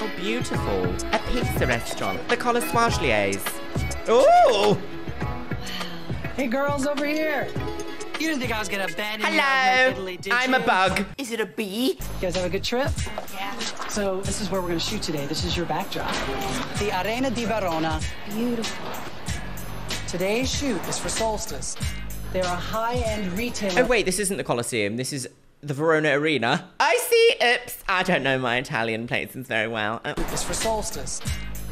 Oh, beautiful. A pizza restaurant. The Colossoage Liés. Oh! Hey, girls, over here. You didn't think I was going to abandon Hello. Italy, did I'm you? a bug. Is it a bee? You guys have a good trip? Yeah. So this is where we're going to shoot today. This is your backdrop. The Arena di Verona. Beautiful. Today's shoot is for Solstice. They're a high-end retailer. Oh, wait, this isn't the Colosseum. This is the Verona Arena. I see, oops. I don't know my Italian places very well. Oh. It's for Solstice.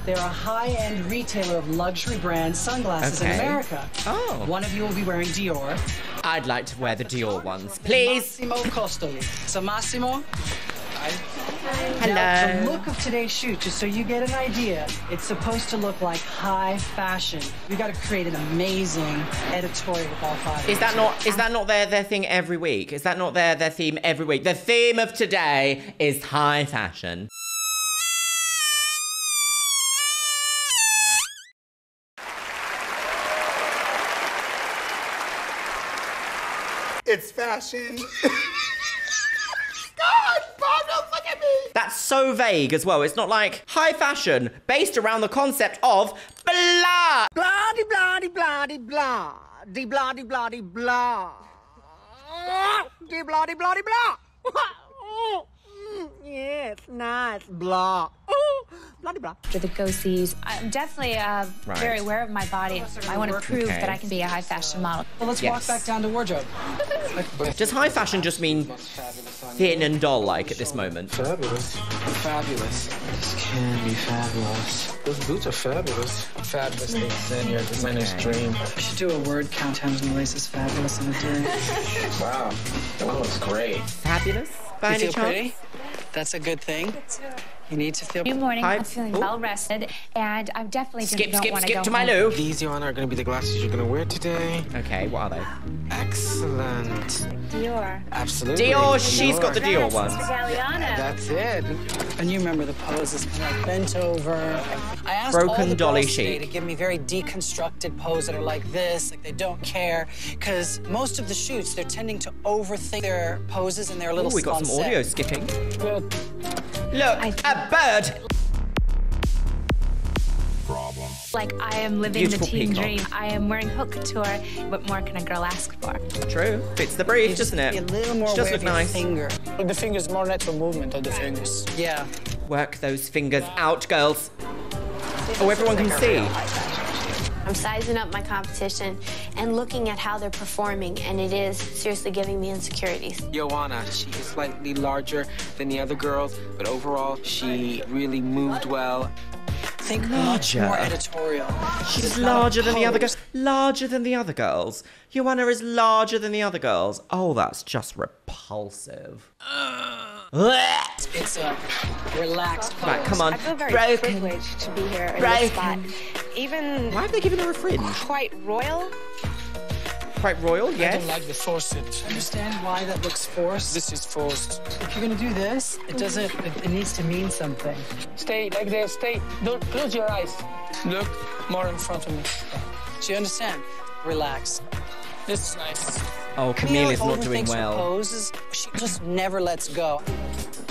They're a high-end retailer of luxury brand sunglasses okay. in America. Oh. One of you will be wearing Dior. I'd like to wear the Dior ones, please. Massimo Costoli. So Massimo. Hi. Hello. Now, the look of today's shoot, just so you get an idea, it's supposed to look like high fashion. We got to create an amazing editorial with all five. Is that not is that not their their thing every week? Is that not their their theme every week? The theme of today is high fashion. It's fashion. That's so vague as well. It's not like high fashion based around the concept of blah. Blah, de blah, de blah, de blah. De blah, de blah, de blah. De blah, de blah, de blah. Yes, nice. Blah. Blah, de blah. After the go-sees, I'm definitely uh, right. very aware of my body. I want to prove okay. that I can be a high fashion model. Well, let's yes. walk back down to wardrobe. Does high fashion just mean thin and doll-like at this moment? Fabulous. Fabulous. This can be fabulous. Those boots are fabulous. Fabulous. They extend your designer's okay. dream. We should do a word count how many laces fabulous in a day. Wow. That looks great. Fabulous? By you any feel chance? Pretty? That's a good thing. You need to feel... Good morning. Hi. I'm feeling Ooh. well rested, and I'm definitely skip, don't skip, want to skip go to my loo. These, Yoanna, are going to be the glasses you're going to wear today. Okay, what are they? Excellent. Dior. Absolutely. Dior. She's Dior. got the Dior one. Yeah, that's it. And you remember the poses, kind of bent over. I asked Broken all the dolly girls today to give me very deconstructed poses that are like this, like they don't care, because most of the shoots they're tending to overthink their poses and their little. Oh, we got some audio skipping. Good. Look, I a bird. Problem. Like, I am living Beautiful the teen peacock. dream. I am wearing haute couture. What more can a girl ask for? True. Fits the brief, it's doesn't it? A little more she does look nice. Finger. The fingers, more natural movement of the fingers. Yeah. Work those fingers out, girls. Oh, everyone can see. I'm sizing up my competition and looking at how they're performing, and it is seriously giving me insecurities. Yoanna, she is slightly larger than the other girls, but overall, she really moved well. Think larger. Much more editorial. She's larger than the other girls. Larger than the other girls. Yoanna is larger than the other girls. Oh, that's just repulsive. Uh, it's a relaxed pose. Right, come on. I feel very Broken. privileged to be here in this spot. Even why have they given her a fringe? Quite royal. Quite royal, yes. I don't like the forced. Understand why that looks forced? This is forced. If you're gonna do this, it doesn't. It, it needs to mean something. Stay like this. Stay. Don't close your eyes. Look more in front of me. Do you understand? Relax. This is nice. Oh, Camille is not doing well. Poses. She just never lets go.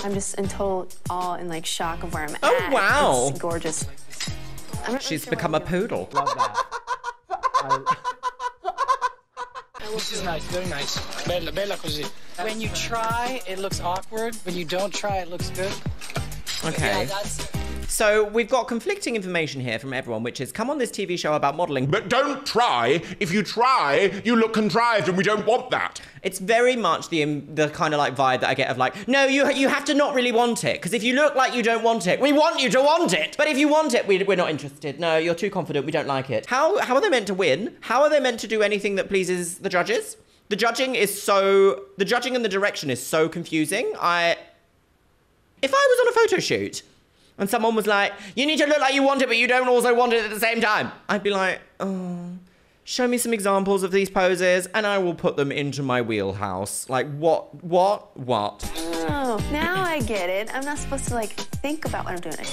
I'm just in total awe and like shock of where I'm oh, at. Oh wow! It's gorgeous. She's sure become a poodle. Love that. This is nice, very nice. Bella, bella così. When you try, it looks awkward. When you don't try, it looks good. Okay. Yeah, that's... So we've got conflicting information here from everyone, which is come on this T V show about modeling, but don't try. If you try, you look contrived, and we don't want that. It's very much the the kind of like vibe that I get of like, no, you you have to not really want it, because if you look like you don't want it, we want you to want it. But if you want it, we, we're not interested. No, you're too confident. We don't like it. How how are they meant to win? How are they meant to do anything that pleases the judges? The judging is so the judging and the direction is so confusing. I if I was on a photo shoot. And someone was like, you need to look like you want it, but you don't also want it at the same time. I'd be like, oh, show me some examples of these poses and I will put them into my wheelhouse. Like, what, what, what? Oh, now I get it. I'm not supposed to, like, think about what I'm doing.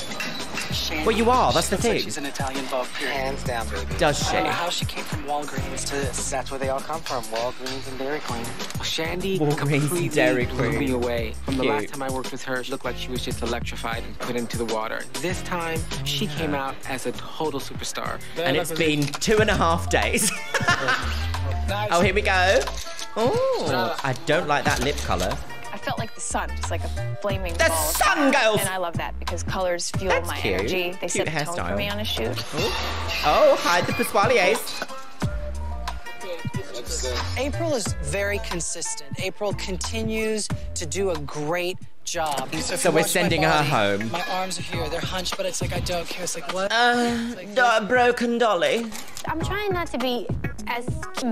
Well, you are. That's the thing. Like she's an Italian Vogue, period. Hands down, baby. Does she? I don't know how she came from Walgreens to this. That's where they all come from. Walgreens and Dairy Queen. Shandy completely Dairy Queen. blew me away. From the Cute. last time I worked with her, she looked like she was just electrified and put into the water. This time, she yeah. came out as a total superstar. And it's been two and a half days. Oh, here we go. Oh, I don't like that lip colour. I felt like the sun, just like a flaming the ball. The sun, girls! And I love that because colors fuel That's my cute. energy. They cute set the hairstyle. tone for me on a shoot. Ooh. Oh, hide the Pasqualiers. April is very consistent. April continues to do a great job. So, so we're sending body, her home. My arms are here, they're hunched, but it's like I don't care. It's like, what? Uh, like, a broken dolly. I'm trying not to be as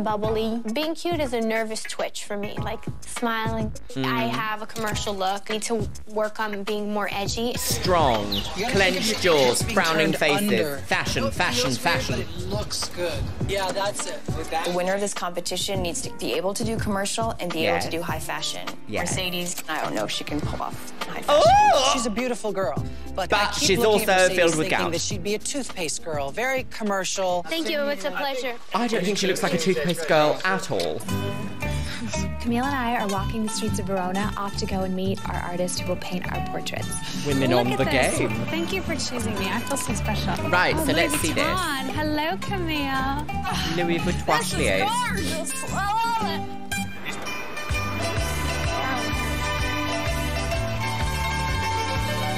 bubbly. Being cute is a nervous twitch for me, like smiling. Mm. I have a commercial look. I need to work on being more edgy. Strong, clenched jaws, frowning faces. Under. Fashion, it fashion, feels fashion. Weird, but it looks good. Yeah, that's it. That the winner of this competition needs to be able to do commercial and be yes. able to do high fashion. Yes. Mercedes, I don't know if she can pull off high fashion. Oh! She's a beautiful girl, but, but I keep she's also Mercedes filled with gout. That she'd be a toothpaste girl, very commercial. Thank you. It's a pleasure. I don't think she looks like a toothpaste girl at all. Camille and I are walking the streets of Verona, off to go and meet our artist who will paint our portraits. Women on the game. Thank you for choosing me. I feel so special. Right, so let's see this. Hello, Camille. Louis Vuitton. Gorgeous.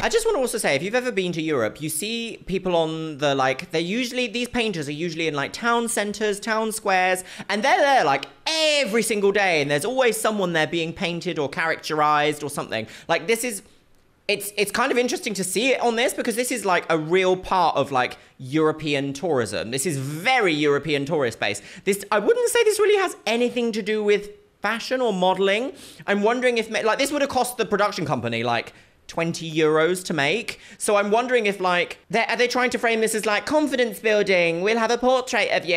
I just want to also say, if you've ever been to Europe, you see people on the, like, they're usually, these painters are usually in, like, town centres, town squares, and they're there, like, every single day, and there's always someone there being painted or characterised or something. Like, this is, it's, it's kind of interesting to see it on this, because this is, like, a real part of, like, European tourism. This is very European tourist base. This, I wouldn't say this really has anything to do with fashion or modelling. I'm wondering if, like, this would have cost the production company, like, twenty euros to make. So I'm wondering if like, are they trying to frame this as like confidence building? We'll have a portrait of you.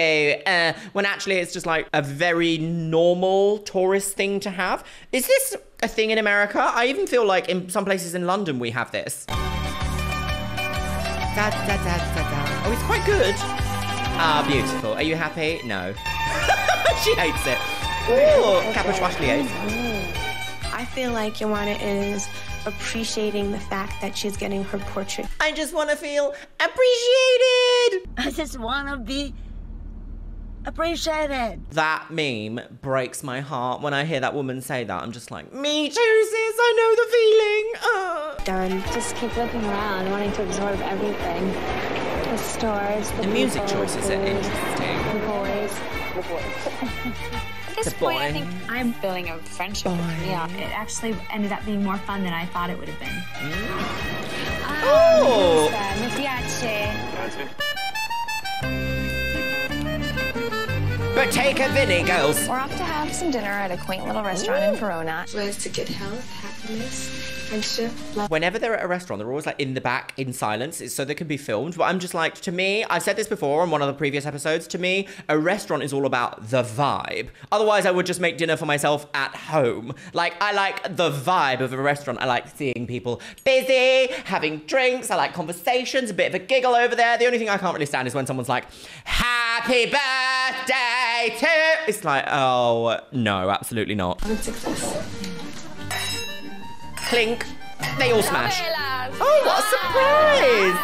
Uh, when actually it's just like a very normal tourist thing to have. Is this a thing in America? I even feel like in some places in London, we have this. Da, da, da, da, da. Oh, it's quite good. Ah, beautiful. Are you happy? No. She hates it. Ooh, okay. Capuchwaschliers. I feel like Yoanna is appreciating the fact that she's getting her portrait. I just want to feel appreciated. I just want to be appreciated. That meme breaks my heart. When I hear that woman say that, I'm just like, me too, sis. I know the feeling. Uh. Done. Just keep looking around, wanting to absorb everything. The stars, the, the music choices are interesting. The boys. The boys. At this point, I think I'm building a friendship. Yeah, it actually ended up being more fun than I thought it would have been. Mm. Um, oh! Mi piace. But take a vinny, girls. We're off to have some dinner at a quaint little restaurant Ooh. in Verona. Ways to get health, happiness. Whenever they're at a restaurant, they're always like in the back in silence so they can be filmed. But I'm just like, to me, I've said this before on one of the previous episodes, to me, a restaurant is all about the vibe. Otherwise, I would just make dinner for myself at home. Like, I like the vibe of a restaurant. I like seeing people busy, having drinks. I like conversations, a bit of a giggle over there. The only thing I can't really stand is when someone's like, happy birthday to... It's like, oh, no, absolutely not. I'm a success. Clink. They all smash. Oh, what a surprise!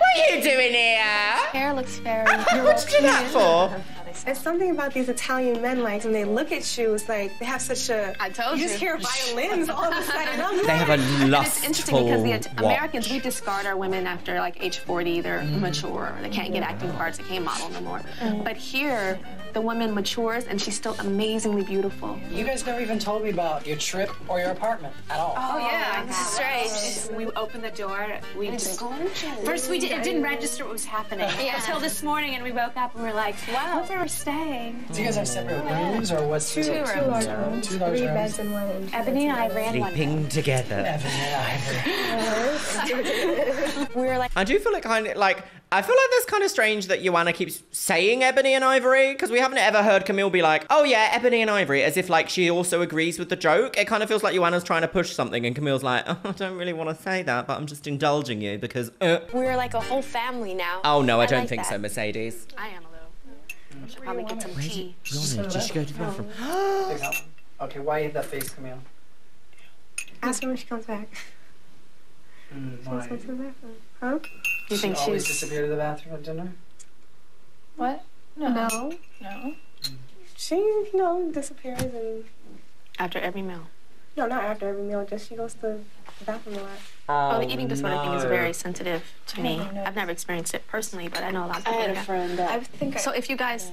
What are you doing here? Hair looks very. What did you do that for? There's something about these Italian men, like when they look at you, it's like they have such a. I told you. You just hear violins all of a sudden. They have a lustful. It's interesting because the Americans, we discard our women after like age forty. They're mm. mature. They can't get acting parts. They can't model no more. Mm. But here, the woman matures and she's still amazingly beautiful. You guys never even told me about your trip or your apartment at all. Oh, oh yeah, this is strange. We opened the door. We and just, it's first we did, it didn't register what was happening yeah. until this morning, and we woke up and we were like, wow, that's where we're staying. Do you guys have separate rooms or what's two, two rooms? Two large rooms, two large three beds and one. Ebony and I ran sleeping one. Sleeping together. Ebony and Ivory. We were like. I do feel like kind of like. I feel like that's kind of strange that Yoanna keeps saying Ebony and Ivory, because we haven't ever heard Camille be like, oh yeah, Ebony and Ivory, as if like she also agrees with the joke. It kind of feels like Yoanna's trying to push something and Camille's like, oh, I don't really want to say that, but I'm just indulging you because... Uh. We're like a whole family now. Oh no, I, I don't like think that. so, Mercedes. I am a little. I should probably get some tea. Did she go to the bathroom? Okay, why you that face, Camille? Ask her when she comes back. Mm, she wants to go to the bathroom. Huh? You she think always she's... disappeared to the bathroom at dinner? What? No. No. No. She, you know, disappears and... After every meal? No, not after every meal. Just she goes to the bathroom a lot. Oh, oh the eating disorder no. thing is very sensitive to I me. I've never experienced it personally, but I know a lot of people. I had a friend that... I think so I, if you guys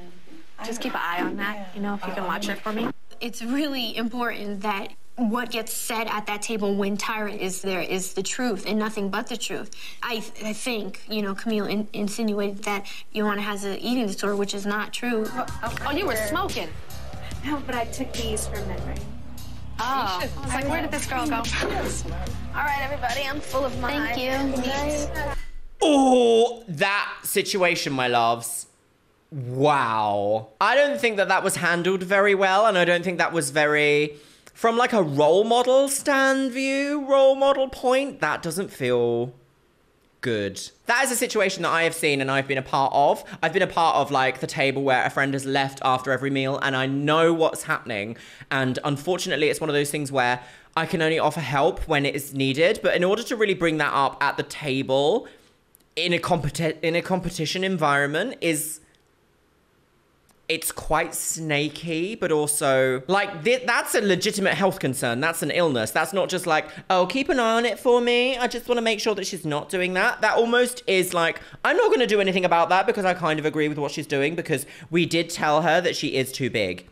I just keep an eye on that, yeah. you know, if you I can watch it for me. It's really important that... what gets said at that table when Tyra is there is the truth and nothing but the truth. I, th I think, you know, Camille in insinuated that Yoanna has an eating disorder, which is not true. Oh, okay. oh you were smoking. No, but I took these from memory. Oh, I was like, where did this girl go? All right, everybody, I'm full of mine. Thank you. Oh, that situation, my loves. Wow. I don't think that that was handled very well, and I don't think that was very... From like a role model stand view, role model point, that doesn't feel good. That is a situation that I have seen and I've been a part of. I've been a part of like the table where a friend has left after every meal and I know what's happening. And unfortunately, it's one of those things where I can only offer help when it is needed. But in order to really bring that up at the table in a competi- in a competition environment is... It's quite snaky, but also like th that's a legitimate health concern. That's an illness. That's not just like, oh, keep an eye on it for me. I just want to make sure that she's not doing that. That almost is like, I'm not going to do anything about that because I kind of agree with what she's doing because we did tell her that she is too big.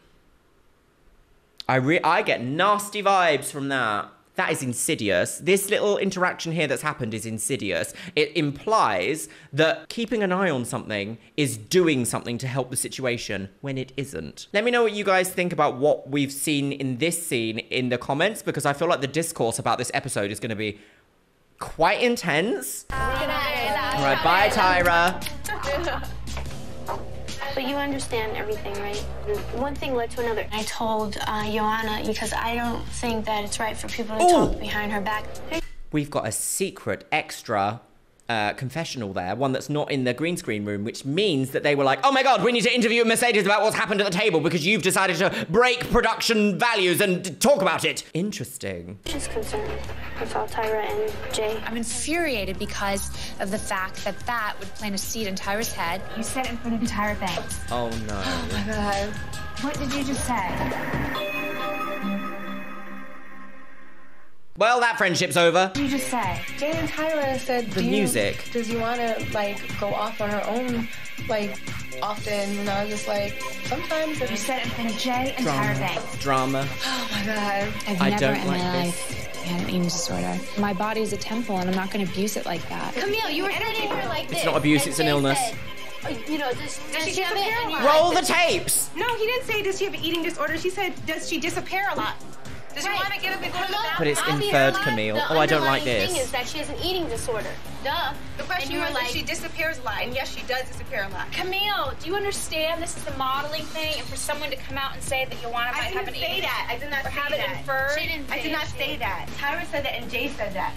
I re I get nasty vibes from that. That is insidious. This little interaction here that's happened is insidious. It implies that keeping an eye on something is doing something to help the situation when it isn't. Let me know what you guys think about what we've seen in this scene in the comments, because I feel like the discourse about this episode is going to be quite intense. Alright, bye Tyra. But you understand everything, right? One thing led to another. I told uh, Yoanna because I don't think that it's right for people to Ooh. talk behind her back. We've got a secret extra uh, confessional there, one that's not in the green screen room, which means that they were like, oh my God, we need to interview Mercedes about what's happened at the table because you've decided to break production values and talk about it. Interesting. She's concerned. It's all Tyra and Jay. I'm infuriated because of the fact that that would plant a seed in Tyra's head. You said it in front of Tyra Banks. Oh no. Oh my God. What did you just say? Well, that friendship's over. What did you just say? Jane and Tyra said, the music. Does Yoanna, like, go off on her own, like, often? And I was just like, sometimes. You said it in Jay and Tyra Banks. Drama. Oh, my God. I've I never don't in like my life had an eating disorder. My body's a temple, and I'm not going to abuse it like that. Camille, you were treating her like this. It's not abuse, it's an illness. Said, you know, does, does she, she have it? Roll the tapes. No, he didn't say, does she have an eating disorder? She said, does she disappear a lot? Does right. Yoanna get up and go to the bathroom? But it's inferred, Camille. The oh, I don't like this. The thing is that she has an eating disorder. Duh. The question was like, she disappears a lot, and yes, she does disappear a lot. Camille, do you understand this is the modeling thing, and for someone to come out and say that Yoanna might have an eating disorder? I didn't say that. I did not say that. Or have it inferred? She didn't say I did not say that. Tyra said that, and Jay said that.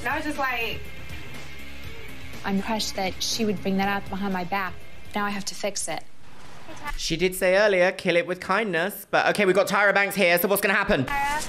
And I was just like... I'm crushed that she would bring that up behind my back. Now I have to fix it. She did say earlier, kill it with kindness. But okay, we've got Tyra Banks here, so what's gonna happen? Tyra.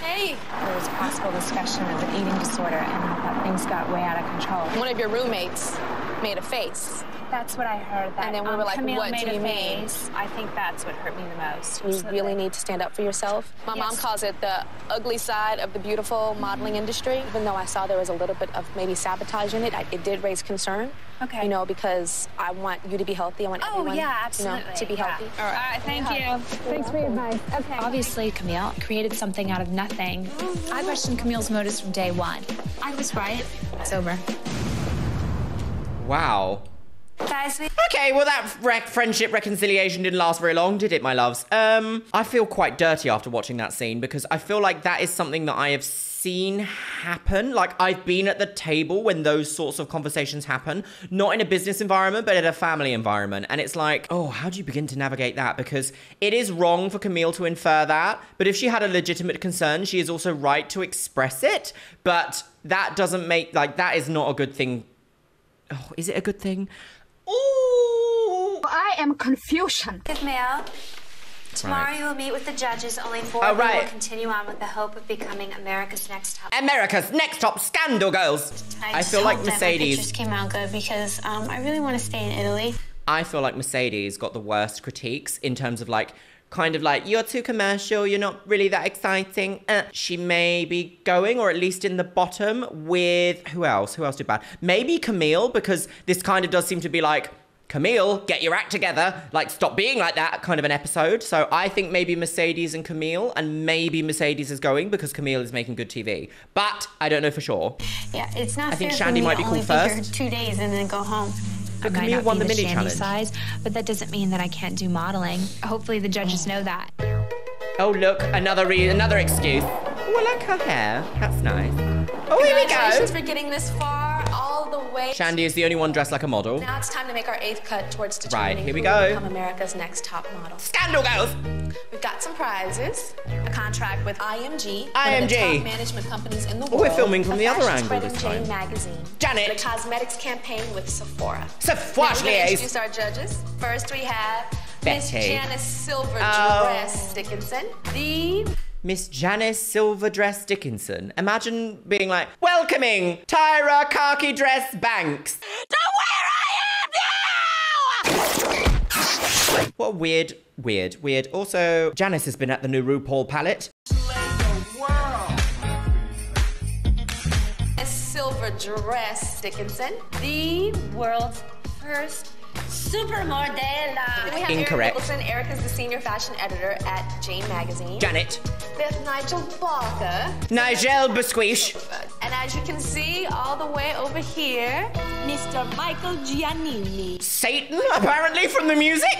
Hey. There was possible discussion of an eating disorder and things got way out of control. One of your roommates made a face. That's what I heard. That, and then we um, were like, Camille what do you mean? I think that's what hurt me the most. You so really that... need to stand up for yourself. My yes. mom calls it the ugly side of the beautiful modeling industry. Even though I saw there was a little bit of maybe sabotage in it, I, it did raise concern. Okay. You know, because I want you to be healthy. I want oh, everyone yeah, absolutely. You know, to be yeah. healthy. All right, thank you. Thanks for your advice. Okay. Obviously, Camille created something out of nothing. Mm-hmm. I questioned Camille's motives from day one. I was right. It's over. Wow. Guys, we okay, well that rec friendship reconciliation didn't last very long, did it, my loves? Um, I feel quite dirty after watching that scene because I feel like that is something that I have seen happen. Like, I've been at the table when those sorts of conversations happen, not in a business environment, but in a family environment. And it's like, oh, how do you begin to navigate that? Because it is wrong for Camille to infer that, but if she had a legitimate concern, she is also right to express it. But that doesn't make, like, that is not a good thing. Oh, is it a good thing? Ooh! I am confusion. Camille, tomorrow right. you will meet with the judges. Only four of right. you will continue on with the hope of becoming America's Next Top. America's Next Top Scandal Girls. I, I feel like Mercedes. I just came out good because um, I really want to stay in Italy. I feel like Mercedes got the worst critiques in terms of like, kind of like, you're too commercial, you're not really that exciting. Uh, she may be going, or at least in the bottom, with, who else? Who else did bad? Maybe Camille, because this kind of does seem to be like, Camille, get your act together, like stop being like that kind of an episode. So I think maybe Mercedes and Camille, and maybe Mercedes is going because Camille is making good T V. But I don't know for sure. Yeah, it's not I fair think Shandy might be called first. Two days and then go home. But I Camille might not won be the, the mini challenge. Size, but that doesn't mean that I can't do modeling. Hopefully the judges know that. Oh look, another re another excuse. Oh, I like her hair. That's nice. Oh, here we go. Congratulations for getting this far, all the way. Shandy is the only one dressed like a model. Now it's time to make our eighth cut towards determining right, here we who go. Will become America's Next Top Model. Scandal girls. We've got some prizes. A contract with I M G. I M G. One of the top management companies in the world. Oh, we're filming from the other angle this time. Jane magazine. Janet. The cosmetics campaign with Sephora. Sephora. Now we're going to introduce our judges. First we have Miss Janice Silver oh. Dress Dickinson. The Miss Janice Silverdress Dickinson. Imagine being like, welcoming Tyra Khaki Dress Banks. To where I am now! What a weird, weird, weird. Also, Janice has been at the new RuPaul palette. A silver dress Dickinson. The world's first supermodella. Then we have Incorrect. Eric Nicholson. Eric is the senior fashion editor at Jane magazine. Janet. We have Nigel Barker. Nigel Basquiche. And as you can see, all the way over here, Mister Michael Giannini. Satan, apparently, from the music.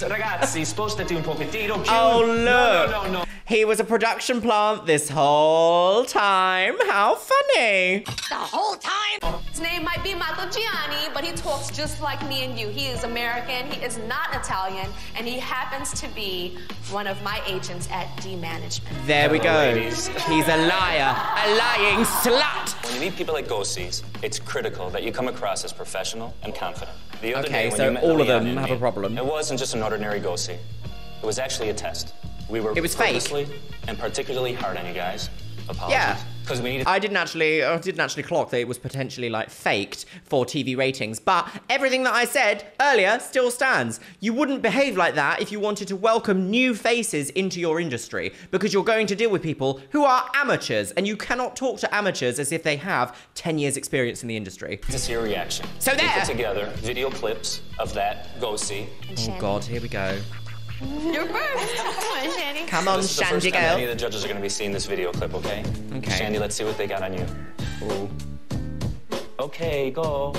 Ragazzi, spostateun pochettino. Oh, look. No, no, no, no. He was a production plant this whole time. How funny. The whole time. His name might be Michael Giannini, but he talks just like me and you. He is American, he is not Italian, and he happens to be one of my agents at D-Management. There we go. Ladies. He's a liar, a lying slut. When you meet people like ghosties, it's critical that you come across as professional and confident. The other okay, day, so all Lilian of them have me, a problem. It wasn't just an ordinary ghostie. It was actually a test. We were it was purposely fake. and particularly hard on you guys. Apologies. Yeah. Because we needed. I didn't actually, I didn't actually clock that it was potentially like faked for T V ratings. But everything that I said earlier still stands. You wouldn't behave like that if you wanted to welcome new faces into your industry, because you're going to deal with people who are amateurs, and you cannot talk to amateurs as if they have ten years experience in the industry. To see a reaction. So there. We put together video clips of that go see. Oh God, here we go. You're first. Come on, Shandy. Come on, so Shandy girl. Any of the judges are going to be seeing this video clip, okay? Okay. Shandy, let's see what they got on you. Ooh. Okay, go.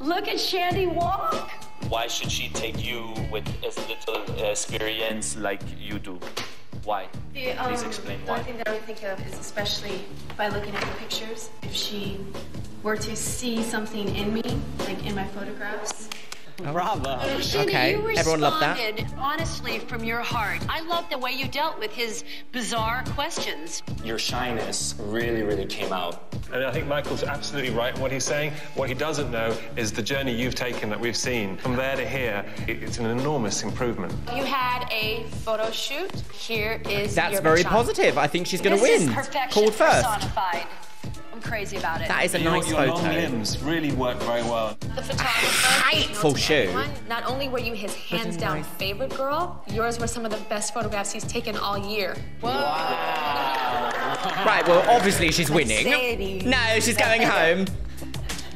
Look at Shandy walk. Why should she take you with as little experience like you do? Why? The, um, Please explain why. The only thing that I would think of is, especially by looking at the pictures, if she were to see something in me, like in my photographs. Bravo. Shana, okay, you everyone loved that. Honestly, from your heart, I love the way you dealt with his bizarre questions. Your shyness really, really came out. And I think Michael's absolutely right in what he's saying. What he doesn't know is the journey you've taken that we've seen. From there to here, it's an enormous improvement. You had a photo shoot. Here is That's your very shot. positive. I think she's going to win. This is perfection Called first. personified. I'm crazy about it. That is a your, nice your photo. Your long limbs really work very well. The photographer. Hateful shoe. Not only were you his hands down nice. favorite girl, yours were some of the best photographs he's taken all year. Whoa. Wow. Right, well, obviously she's winning. Mercedes. No, she's going home.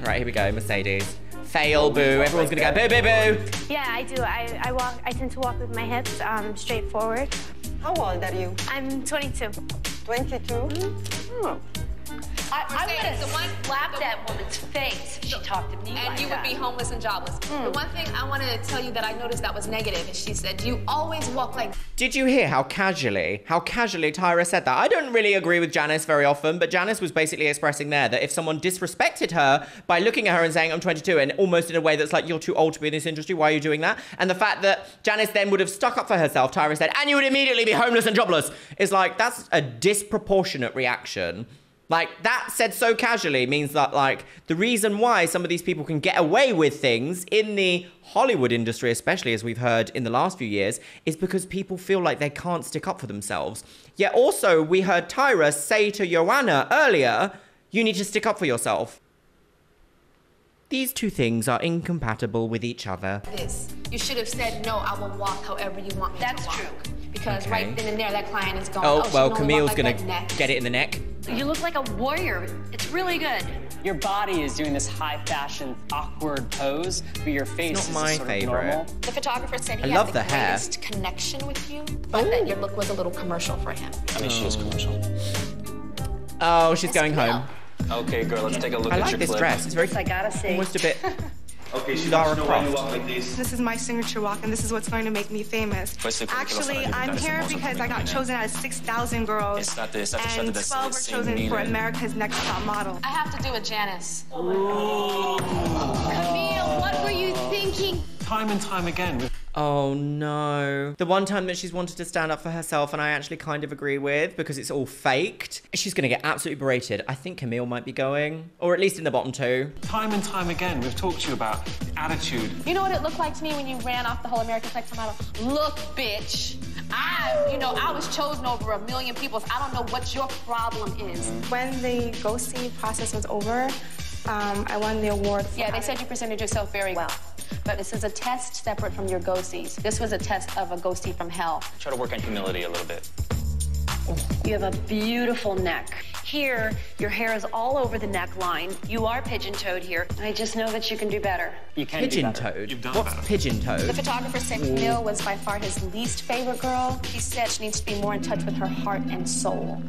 Right, here we go, Mercedes. Fail, boo. Everyone's going to go boo, boo, boo. Yeah, I do. I, I, walk, I tend to walk with my hips um, straight forward. How old are you? I'm twenty-two. twenty-two? Mm-hmm. Oh. I, I would have slapped that woman's face if she talked to me And like you that. would be homeless and jobless. Mm. The one thing I wanted to tell you that I noticed that was negative is she said, you always walk like... Did you hear how casually, how casually Tyra said that? I don't really agree with Janice very often, but Janice was basically expressing there that if someone disrespected her by looking at her and saying, I'm twenty-two, and almost in a way that's like, you're too old to be in this industry, why are you doing that? And the fact that Janice then would have stuck up for herself, Tyra said, and you would immediately be homeless and jobless, is like, that's a disproportionate reaction. Like, that said so casually means that, like, the reason why some of these people can get away with things in the Hollywood industry, especially as we've heard in the last few years, is because people feel like they can't stick up for themselves. Yet also, we heard Tyra say to Yoanna earlier, you need to stick up for yourself. These two things are incompatible with each other. This. You should have said, no, I will walk however you want me That's to walk. That's true. Because okay. right then and there, that client is gone. Oh, oh well, Camille's going to get it in the neck. You look like a warrior. It's really good. Your body is doing this high fashion, awkward pose, but your face is sort of normal. The photographer said he had the greatest connection with you, but that your look was a little commercial for him. I mean, she was commercial. Oh, she's going home. Okay, girl, let's take a look at your clip. I like this dress. It's very, I gotta say, almost a bit. Okay, she wants to know why you walk like this. This is my signature walk, and this is what's going to make me famous. Actually, I'm here because I got chosen out of six thousand girls, and twelve were chosen for America's Next Top Model. I have to do with Janice. Oh. Camille, what were you thinking? Time and time again. Oh no. The one time that she's wanted to stand up for herself, and I actually kind of agree with, because it's all faked. She's gonna get absolutely berated. I think Camille might be going, or at least in the bottom two. Time and time again, we've talked to you about attitude. You know what it looked like to me when you ran off the whole America's Next Top Model? Look, bitch, I, you know, I was chosen over a million people, so I don't know what your problem is. When the ghosting process was over, um, I won the award for... Yeah, they said you presented yourself very well. But this is a test separate from your ghosties. This was a test of a ghostie from hell. Try to work on humility a little bit. You have a beautiful neck. Here, your hair is all over the neckline. You are pigeon-toed here. I just know that you can do better. You can pigeon-toed? You've done What's pigeon-toed? The photographer said Camille was by far his least favorite girl. He said she needs to be more in touch with her heart and soul.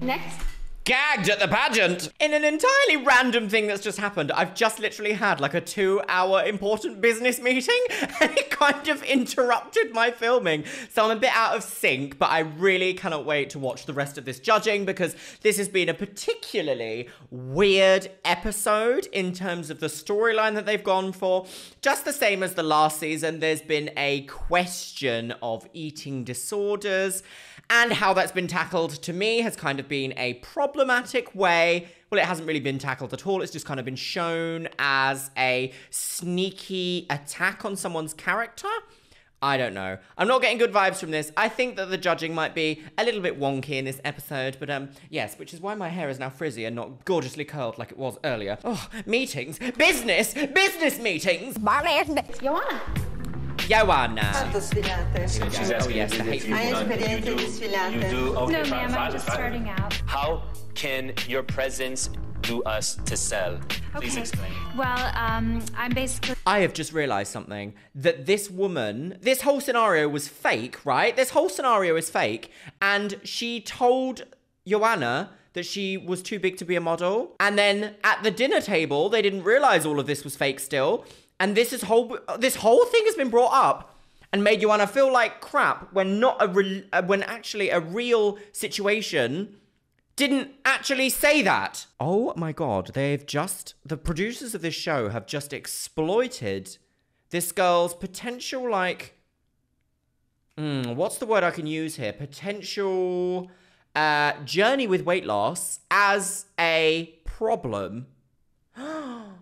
Next. gagged at the pageant. In an entirely random thing that's just happened, I've just literally had like a two hour important business meeting and it kind of interrupted my filming. So I'm a bit out of sync, but I really cannot wait to watch the rest of this judging because this has been a particularly weird episode in terms of the storyline that they've gone for. Just the same as the last season, there's been a question of eating disorders and how that's been tackled to me has kind of been a problematic way. Well, it hasn't really been tackled at all. It's just kind of been shown as a sneaky attack on someone's character. I don't know. I'm not getting good vibes from this. I think that the judging might be a little bit wonky in this episode, but um, yes, which is why my hair is now frizzy and not gorgeously curled like it was earlier. Oh, meetings, business, business meetings. Yoanna. Yoanna. She's asking oh, yes, you, you, you, do, you do, okay, no, ma'am, I'm just starting out. How can your presence do us to sell? Please okay. explain. Well, um, I'm basically... I have just realized something, that this woman, this whole scenario was fake, right? This whole scenario is fake. And she told Yoanna that she was too big to be a model. And then at the dinner table, they didn't realize all of this was fake still. And this is whole, this whole thing has been brought up and made Yoanna feel like crap when not a re, when actually a real situation didn't actually say that. Oh my God, they've just, the producers of this show have just exploited this girl's potential, like, mm, what's the word I can use here? Potential uh, journey with weight loss as a problem.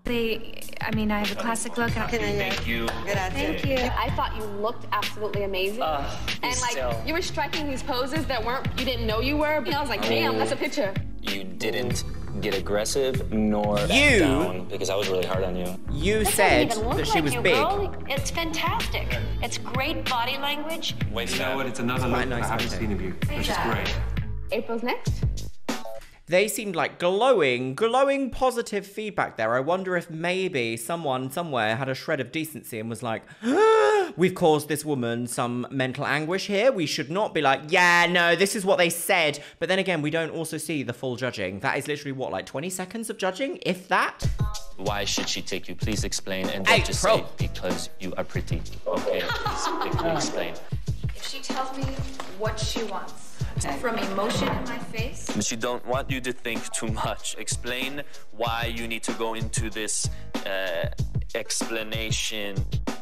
They, I mean, I have a classic look. And thank you. Thank you. I thought you looked absolutely amazing. Uh, and like, still. you were striking these poses that weren't, you didn't know you were. And I was like, damn, oh, that's a picture. You didn't get aggressive nor you, down because I was really hard on you. You this said that like she was you, big. Girl. It's fantastic. Yeah. It's great body language. Wait, you know what? It's another look nice I haven't seen of you, which is great. April's next. They seemed like glowing, glowing positive feedback there. I wonder if maybe someone somewhere had a shred of decency and was like, ah, we've caused this woman some mental anguish here. We should not be like, yeah, no, this is what they said. But then again, we don't also see the full judging. That is literally what, like twenty seconds of judging, if that? Why should she take you? Please explain. And don't just say, because you are pretty. Okay, please, please explain. If she tells me what she wants, from emotion in my face. But she don't want you to think too much. Explain why you need to go into this uh, explanation.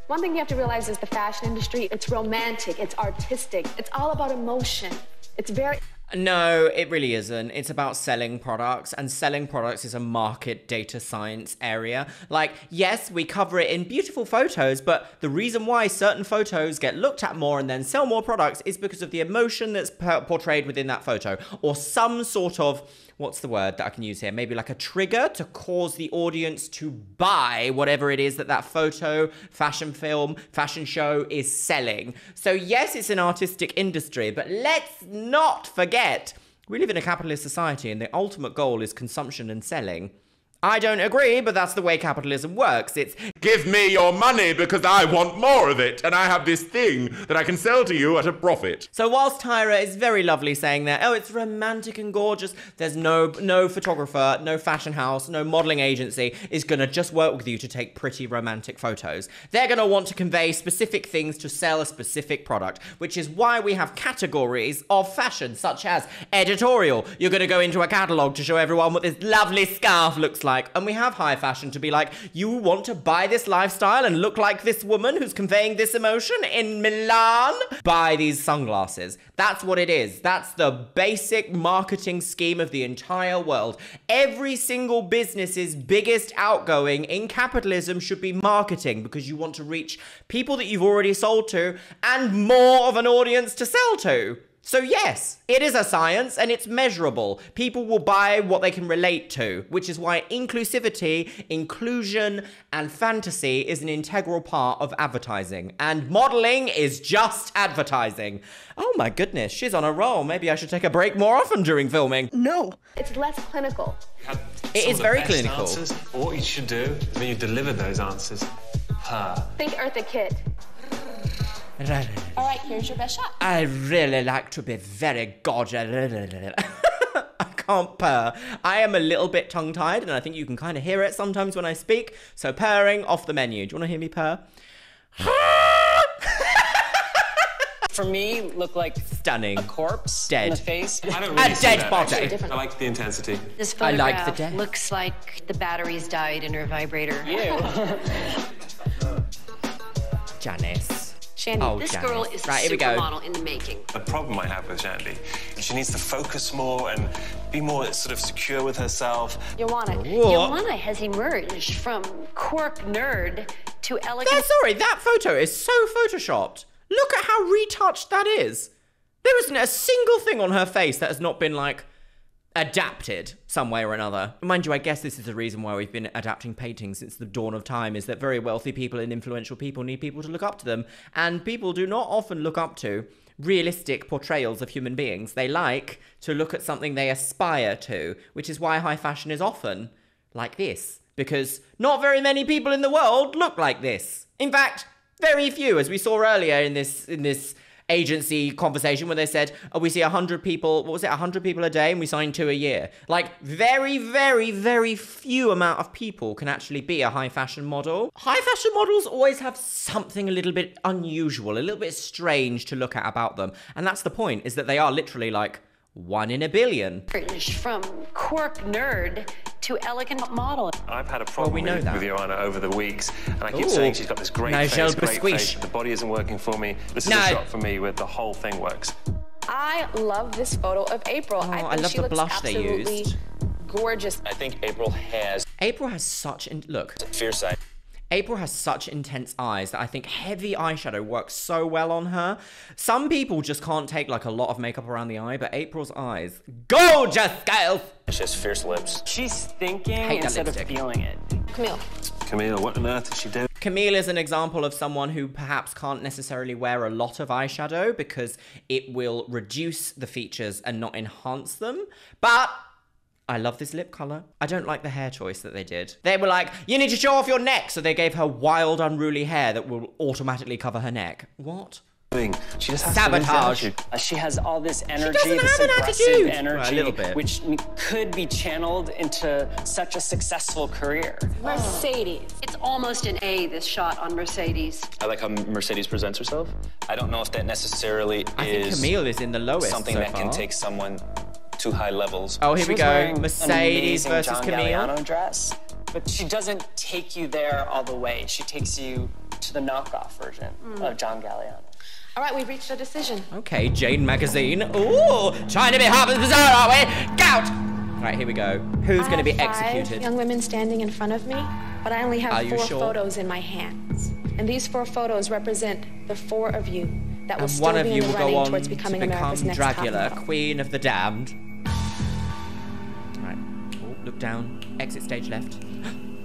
One thing you have to realize is the fashion industry, it's romantic, it's artistic, it's all about emotion. It's very... No, it really isn't. It's about selling products, and selling products is a market data science area. Like, yes, we cover it in beautiful photos, but the reason why certain photos get looked at more and then sell more products is because of the emotion that's portrayed within that photo, or some sort of, what's the word that I can use here? Maybe like a trigger to cause the audience to buy whatever it is that that photo, fashion film, fashion show is selling. So yes, it's an artistic industry, but let's not forget we live in a capitalist society and the ultimate goal is consumption and selling. I don't agree, but that's the way capitalism works. It's give me your money because I want more of it and I have this thing that I can sell to you at a profit. So whilst Tyra is very lovely saying that, oh, it's romantic and gorgeous, there's no, no photographer, no fashion house, no modeling agency is gonna just work with you to take pretty romantic photos. They're gonna want to convey specific things to sell a specific product, which is why we have categories of fashion, such as editorial. You're gonna go into a catalog to show everyone what this lovely scarf looks like. Like, and we have high fashion to be like, you want to buy this lifestyle and look like this woman who's conveying this emotion in Milan? Buy these sunglasses. That's what it is. That's the basic marketing scheme of the entire world. Every single business's biggest outgoing in capitalism should be marketing because you want to reach people that you've already sold to and more of an audience to sell to. So yes, it is a science and it's measurable. People will buy what they can relate to, which is why inclusivity, inclusion, and fantasy is an integral part of advertising. And modeling is just advertising. Oh my goodness, she's on a roll. Maybe I should take a break more often during filming. No. It's less clinical. It is very clinical. Answers. What you should do is when you deliver those answers, her. Think Eartha Kitt. All right, here's your best shot. I really like to be very gorgeous. I can't purr. I am a little bit tongue-tied, and I think you can kind of hear it sometimes when I speak. So purring, off the menu. Do you want to hear me purr? For me, look like stunning. A corpse, dead. In the face. I don't really a dead that, body. I like the intensity. This photograph I like the death. Looks like the batteries died in her vibrator. Ew. Janice. Shandy, oh, this Janice. Girl is right, a supermodel in the making. The problem I have with Shandy, she needs to focus more and be more sort of secure with herself. Yoanna, Yoanna has emerged from quirk nerd to elegant. Yeah, sorry, that photo is so photoshopped. Look at how retouched that is. There isn't a single thing on her face that has not been, like, adapted some way or another. Mind you, I guess this is the reason why we've been adapting paintings since the dawn of time, is that very wealthy people and influential people need people to look up to them. And people do not often look up to realistic portrayals of human beings. They like to look at something they aspire to, which is why high fashion is often like this. Because not very many people in the world look like this. In fact, very few, as we saw earlier in this in this agency conversation where they said, oh, we see one hundred people, what was it, one hundred people a day and we sign two a year. Like, very, very, very few amount of people can actually be a high fashion model. High fashion models always have something a little bit unusual, a little bit strange to look at about them. And that's the point, is that they are literally like one in a billion. From quirk nerd to elegant model. I've had a problem well, we know with, with Yoanna over the weeks, and I keep Ooh. saying she's got this great Nigel face, great face, the body isn't working for me. This is no. a shot for me where the whole thing works. I love this photo of April. Oh, I, think I love she the looks blush they used. Gorgeous. I think April has... April has such... In look. Fierce eye. April has such intense eyes that I think heavy eyeshadow works so well on her. Some people just can't take like a lot of makeup around the eye, but April's eyes, gorgeous girls. She has fierce lips. She's thinking instead of feeling it. Camille. Camille, what on earth did she do? Camille is an example of someone who perhaps can't necessarily wear a lot of eyeshadow because it will reduce the features and not enhance them. But I love this lip color. I don't like the hair choice that they did. They were like, you need to show off your neck. So they gave her wild, unruly hair that will automatically cover her neck. What? She just has sabotage. She has all this energy, she this have aggressive an energy, well, which could be channeled into such a successful career. Mercedes. It's almost an A, this shot on Mercedes. I like how Mercedes presents herself. I don't know if that necessarily I is... I think Camille is in the lowest Something so that far. can take someone... Too high levels. Oh, here she we go. Mercedes versus John Camille. Dress, but she doesn't take you there all the way. She takes you to the knockoff version mm. of John Galliano. All right, we've reached a decision. Okay, Jane magazine. Ooh, trying to be Harper's Bazaar, aren't we? Gout! All right, here we go. Who's going to be executed? I have young women standing in front of me, but I only have four sure? photos in my hands. And these four photos represent the four of you that will and still one of be you in the will go on towards becoming to become America's Next Dragula, Queen of the Damned. Look down, exit stage left.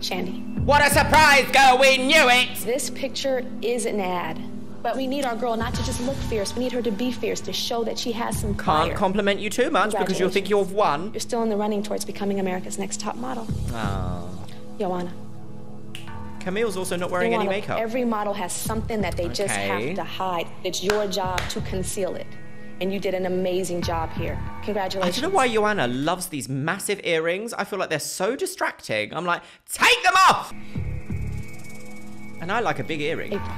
Shandy. What a surprise, girl, we knew it! This picture is an ad, but we need our girl not to just look fierce, we need her to be fierce, to show that she has some fire. Can't compliment you too much because you'll think you've won. You're still in the running towards becoming America's Next Top Model. Oh. Yoanna. Camille's also not wearing Yoanna, any makeup. Every model has something that they okay. just have to hide. It's your job to conceal it. And you did an amazing job here. Congratulations. I don't know why Yoanna loves these massive earrings. I feel like they're so distracting. I'm like, take them off! And I like a big earring. April.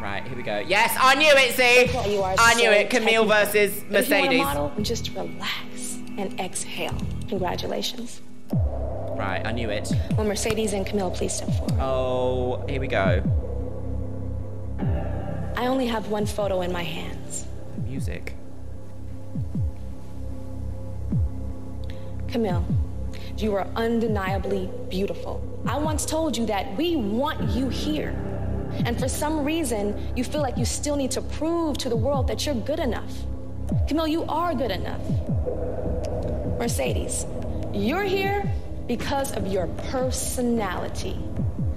Right, here we go. Yes, I knew it, see? You are I knew so it. Camille versus Mercedes. If you want a model, just relax and exhale. Congratulations. Right, I knew it. Well, Mercedes and Camille, please step forward. Oh, here we go. I only have one photo in my hands. Music. Camille, you are undeniably beautiful. I once told you that we want you here. And for some reason, you feel like you still need to prove to the world that you're good enough. Camille, you are good enough. Mercedes, you're here because of your personality.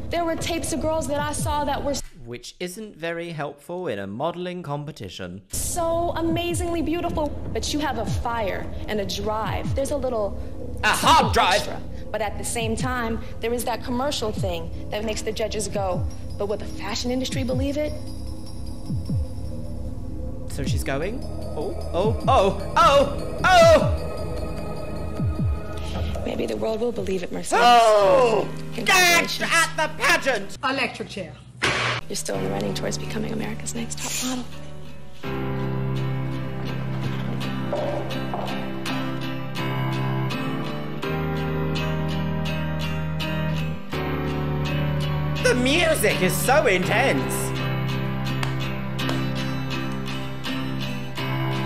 There were tapes of girls that I saw that were... Which isn't very helpful in a modeling competition. So amazingly beautiful, but you have a fire and a drive. There's a little... A hard drive! Extra. But at the same time, there is that commercial thing that makes the judges go, but would the fashion industry believe it? So she's going? Oh, oh, oh, oh, oh! Maybe the world will believe it, Mercedes. Oh! That's at the pageant! Electric chair. You're still in the running towards becoming America's Next Top Model. The music is so intense.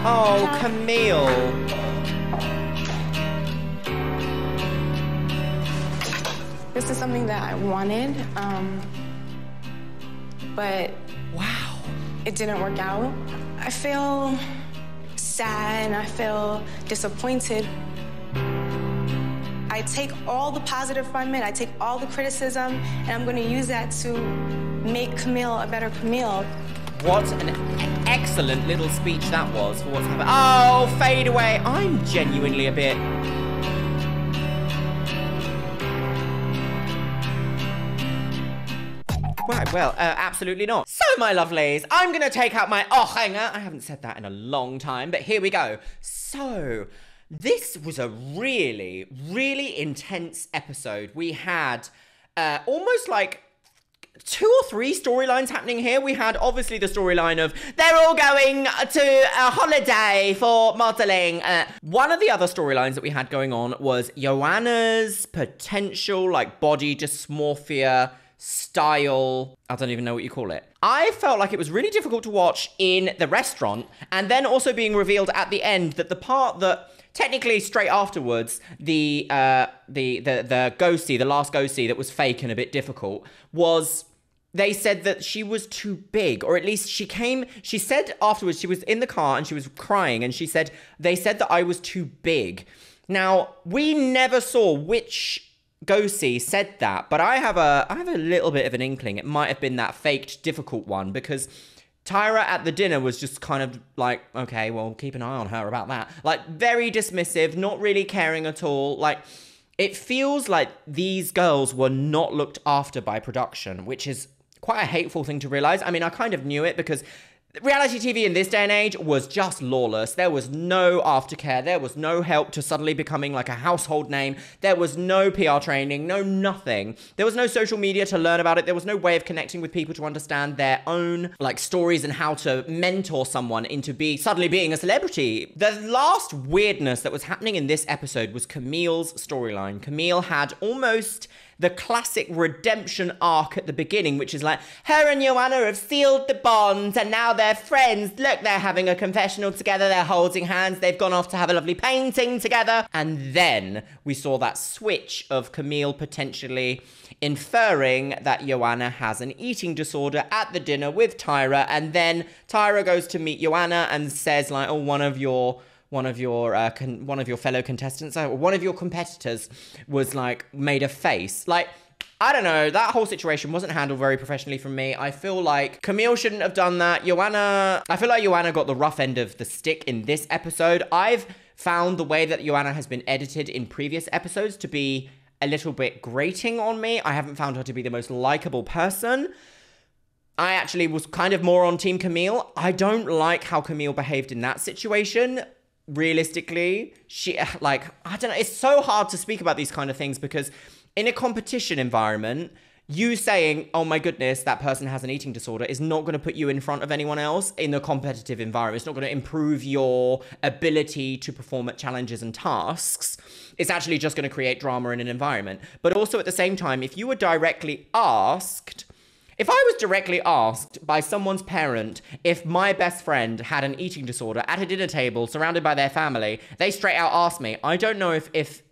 Oh, Camille. This is something that I wanted, um, but wow, it didn't work out. I feel sad and I feel disappointed. I take all the positive from it, I take all the criticism, and I'm going to use that to make Camille a better Camille. What an excellent little speech that was for what's happened. Oh, fade away. I'm genuinely a bit... Right, well, uh, absolutely not. So, my lovelies, I'm going to take out my oh hanger. I haven't said that in a long time, but here we go. So, this was a really, really intense episode. We had uh, almost like two or three storylines happening here. We had obviously the storyline of they're all going to a holiday for modeling. Uh, one of the other storylines that we had going on was Yoanna's potential like body dysmorphia style, I don't even know what you call it. I felt like it was really difficult to watch in the restaurant, and then also being revealed at the end that the part that technically straight afterwards, the uh, the the the ghostie, the last ghostie that was fake and a bit difficult was, they said that she was too big, or at least she came, she said afterwards, she was in the car and she was crying and she said, they said that I was too big. Now, we never saw which ghostie said that, but I have a I have a little bit of an inkling. It might have been that faked difficult one, because Tyra at the dinner was just kind of like, okay, well, keep an eye on her about that. Like, very dismissive, not really caring at all. Like, it feels like these girls were not looked after by production, which is quite a hateful thing to realize. I mean, I kind of knew it because reality T V in this day and age was just lawless. There was no aftercare. There was no help to suddenly becoming like a household name. There was no P R training, no nothing. There was no social media to learn about it. There was no way of connecting with people to understand their own like stories and how to mentor someone into be suddenly being a celebrity. The last weirdness that was happening in this episode was Camille's storyline. Camille had almost the classic redemption arc at the beginning, which is like, her and Yoanna have sealed the bond and now they're friends. Look, they're having a confessional together, they're holding hands, they've gone off to have a lovely painting together. And then we saw that switch of Camille potentially inferring that Yoanna has an eating disorder at the dinner with Tyra. And then Tyra goes to meet Yoanna and says like, oh, one of your... One of your uh, con one of your fellow contestants, or one of your competitors was like, made a face. Like, I don't know, that whole situation wasn't handled very professionally from me. I feel like Camille shouldn't have done that. Yoanna, I feel like Yoanna got the rough end of the stick in this episode. I've found the way that Yoanna has been edited in previous episodes to be a little bit grating on me. I haven't found her to be the most likable person. I actually was kind of more on Team Camille. I don't like how Camille behaved in that situation. Realistically, she, like, I don't know, it's so hard to speak about these kind of things because in a competition environment, you saying, oh my goodness, that person has an eating disorder is not going to put you in front of anyone else in the competitive environment. It's not going to improve your ability to perform at challenges and tasks. It's actually just going to create drama in an environment. But also at the same time, if you were directly asked... If I was directly asked by someone's parent if my best friend had an eating disorder at a dinner table surrounded by their family, they straight out asked me. I don't know if, if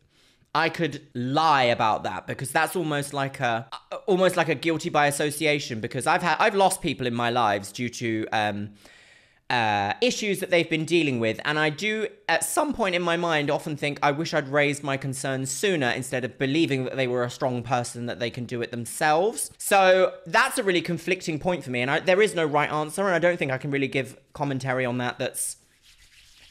I could lie about that, because that's almost like a almost like a guilty by association, because I've had I've lost people in my lives due to um, uh, issues that they've been dealing with, and I do at some point in my mind often think I wish I'd raised my concerns sooner instead of believing that they were a strong person, that they can do it themselves. So that's a really conflicting point for me, and I, there is no right answer, and I don't think I can really give commentary on that that's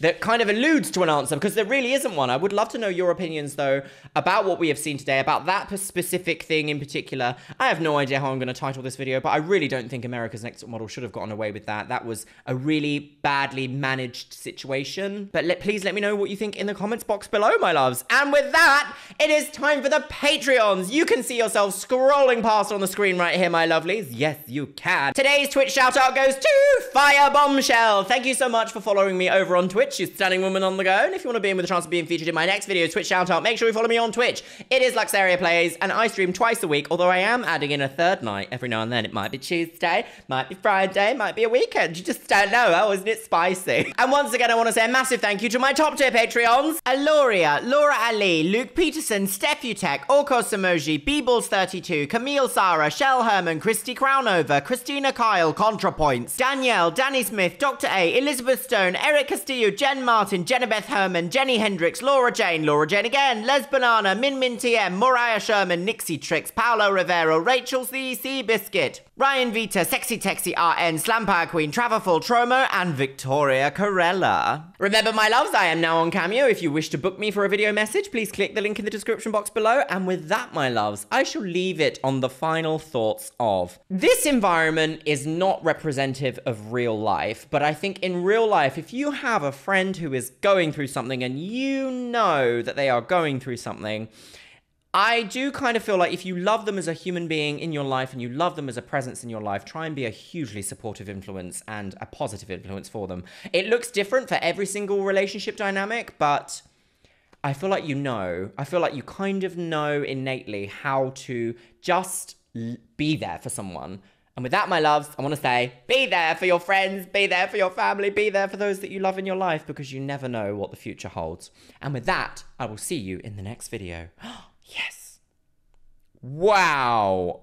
that kind of alludes to an answer, because there really isn't one. I would love to know your opinions, though, about what we have seen today, about that specific thing in particular. I have no idea how I'm going to title this video, but I really don't think America's Next Top Model should have gotten away with that. That was a really badly managed situation. But let, please let me know what you think in the comments box below, my loves. And with that, it is time for the Patreons. You can see yourself scrolling past on the screen right here, my lovelies. Yes, you can. Today's Twitch shout-out goes to Fire Bombshell. Thank you so much for following me over on Twitch. She's a stunning woman on the go, and if you want to be in with a chance of being featured in my next video Twitch shout out, make sure you follow me on Twitch. It is Luxeria Plays, and I stream twice a week, although I am adding in a third night every now and then. It might be Tuesday, might be Friday, might be a weekend. You just don't know. Oh, isn't it spicy? And once again, I want to say a massive thank you to my top tier Patreons: Aloria, Laura Ali, Luke Peterson, Steph Utek, Orkos Samoji, B Balls thirty-two, Camille Sara, Shell Herman, Christy Crownover, Christina Kyle, ContraPoints, Danielle, Danny Smith, Doctor A, Elizabeth Stone, Eric Castillo, Jen Martin, Jenabeth Herman, Jenny Hendricks, Laura Jane, Laura Jane again, Les Banana, Min Min T M, Moriah Sherman, Nixie Tricks, Paolo Rivero, Rachel C C Biscuit, Ryan Vita, Sexy Texy R N, Slampire Queen, Traverful Tromo, and Victoria Corella. Remember, my loves, I am now on Cameo. If you wish to book me for a video message, please click the link in the description box below. And with that, my loves, I shall leave it on the final thoughts of this environment is not representative of real life, but I think in real life, if you have a friend who is going through something and you know that they are going through something, I do kind of feel like if you love them as a human being in your life and you love them as a presence in your life, try and be a hugely supportive influence and a positive influence for them. It looks different for every single relationship dynamic, but I feel like you know, I feel like you kind of know innately how to just be there for someone. And with that, my loves, I want to say, be there for your friends, be there for your family, be there for those that you love in your life, because you never know what the future holds. And with that, I will see you in the next video. Yes. Wow.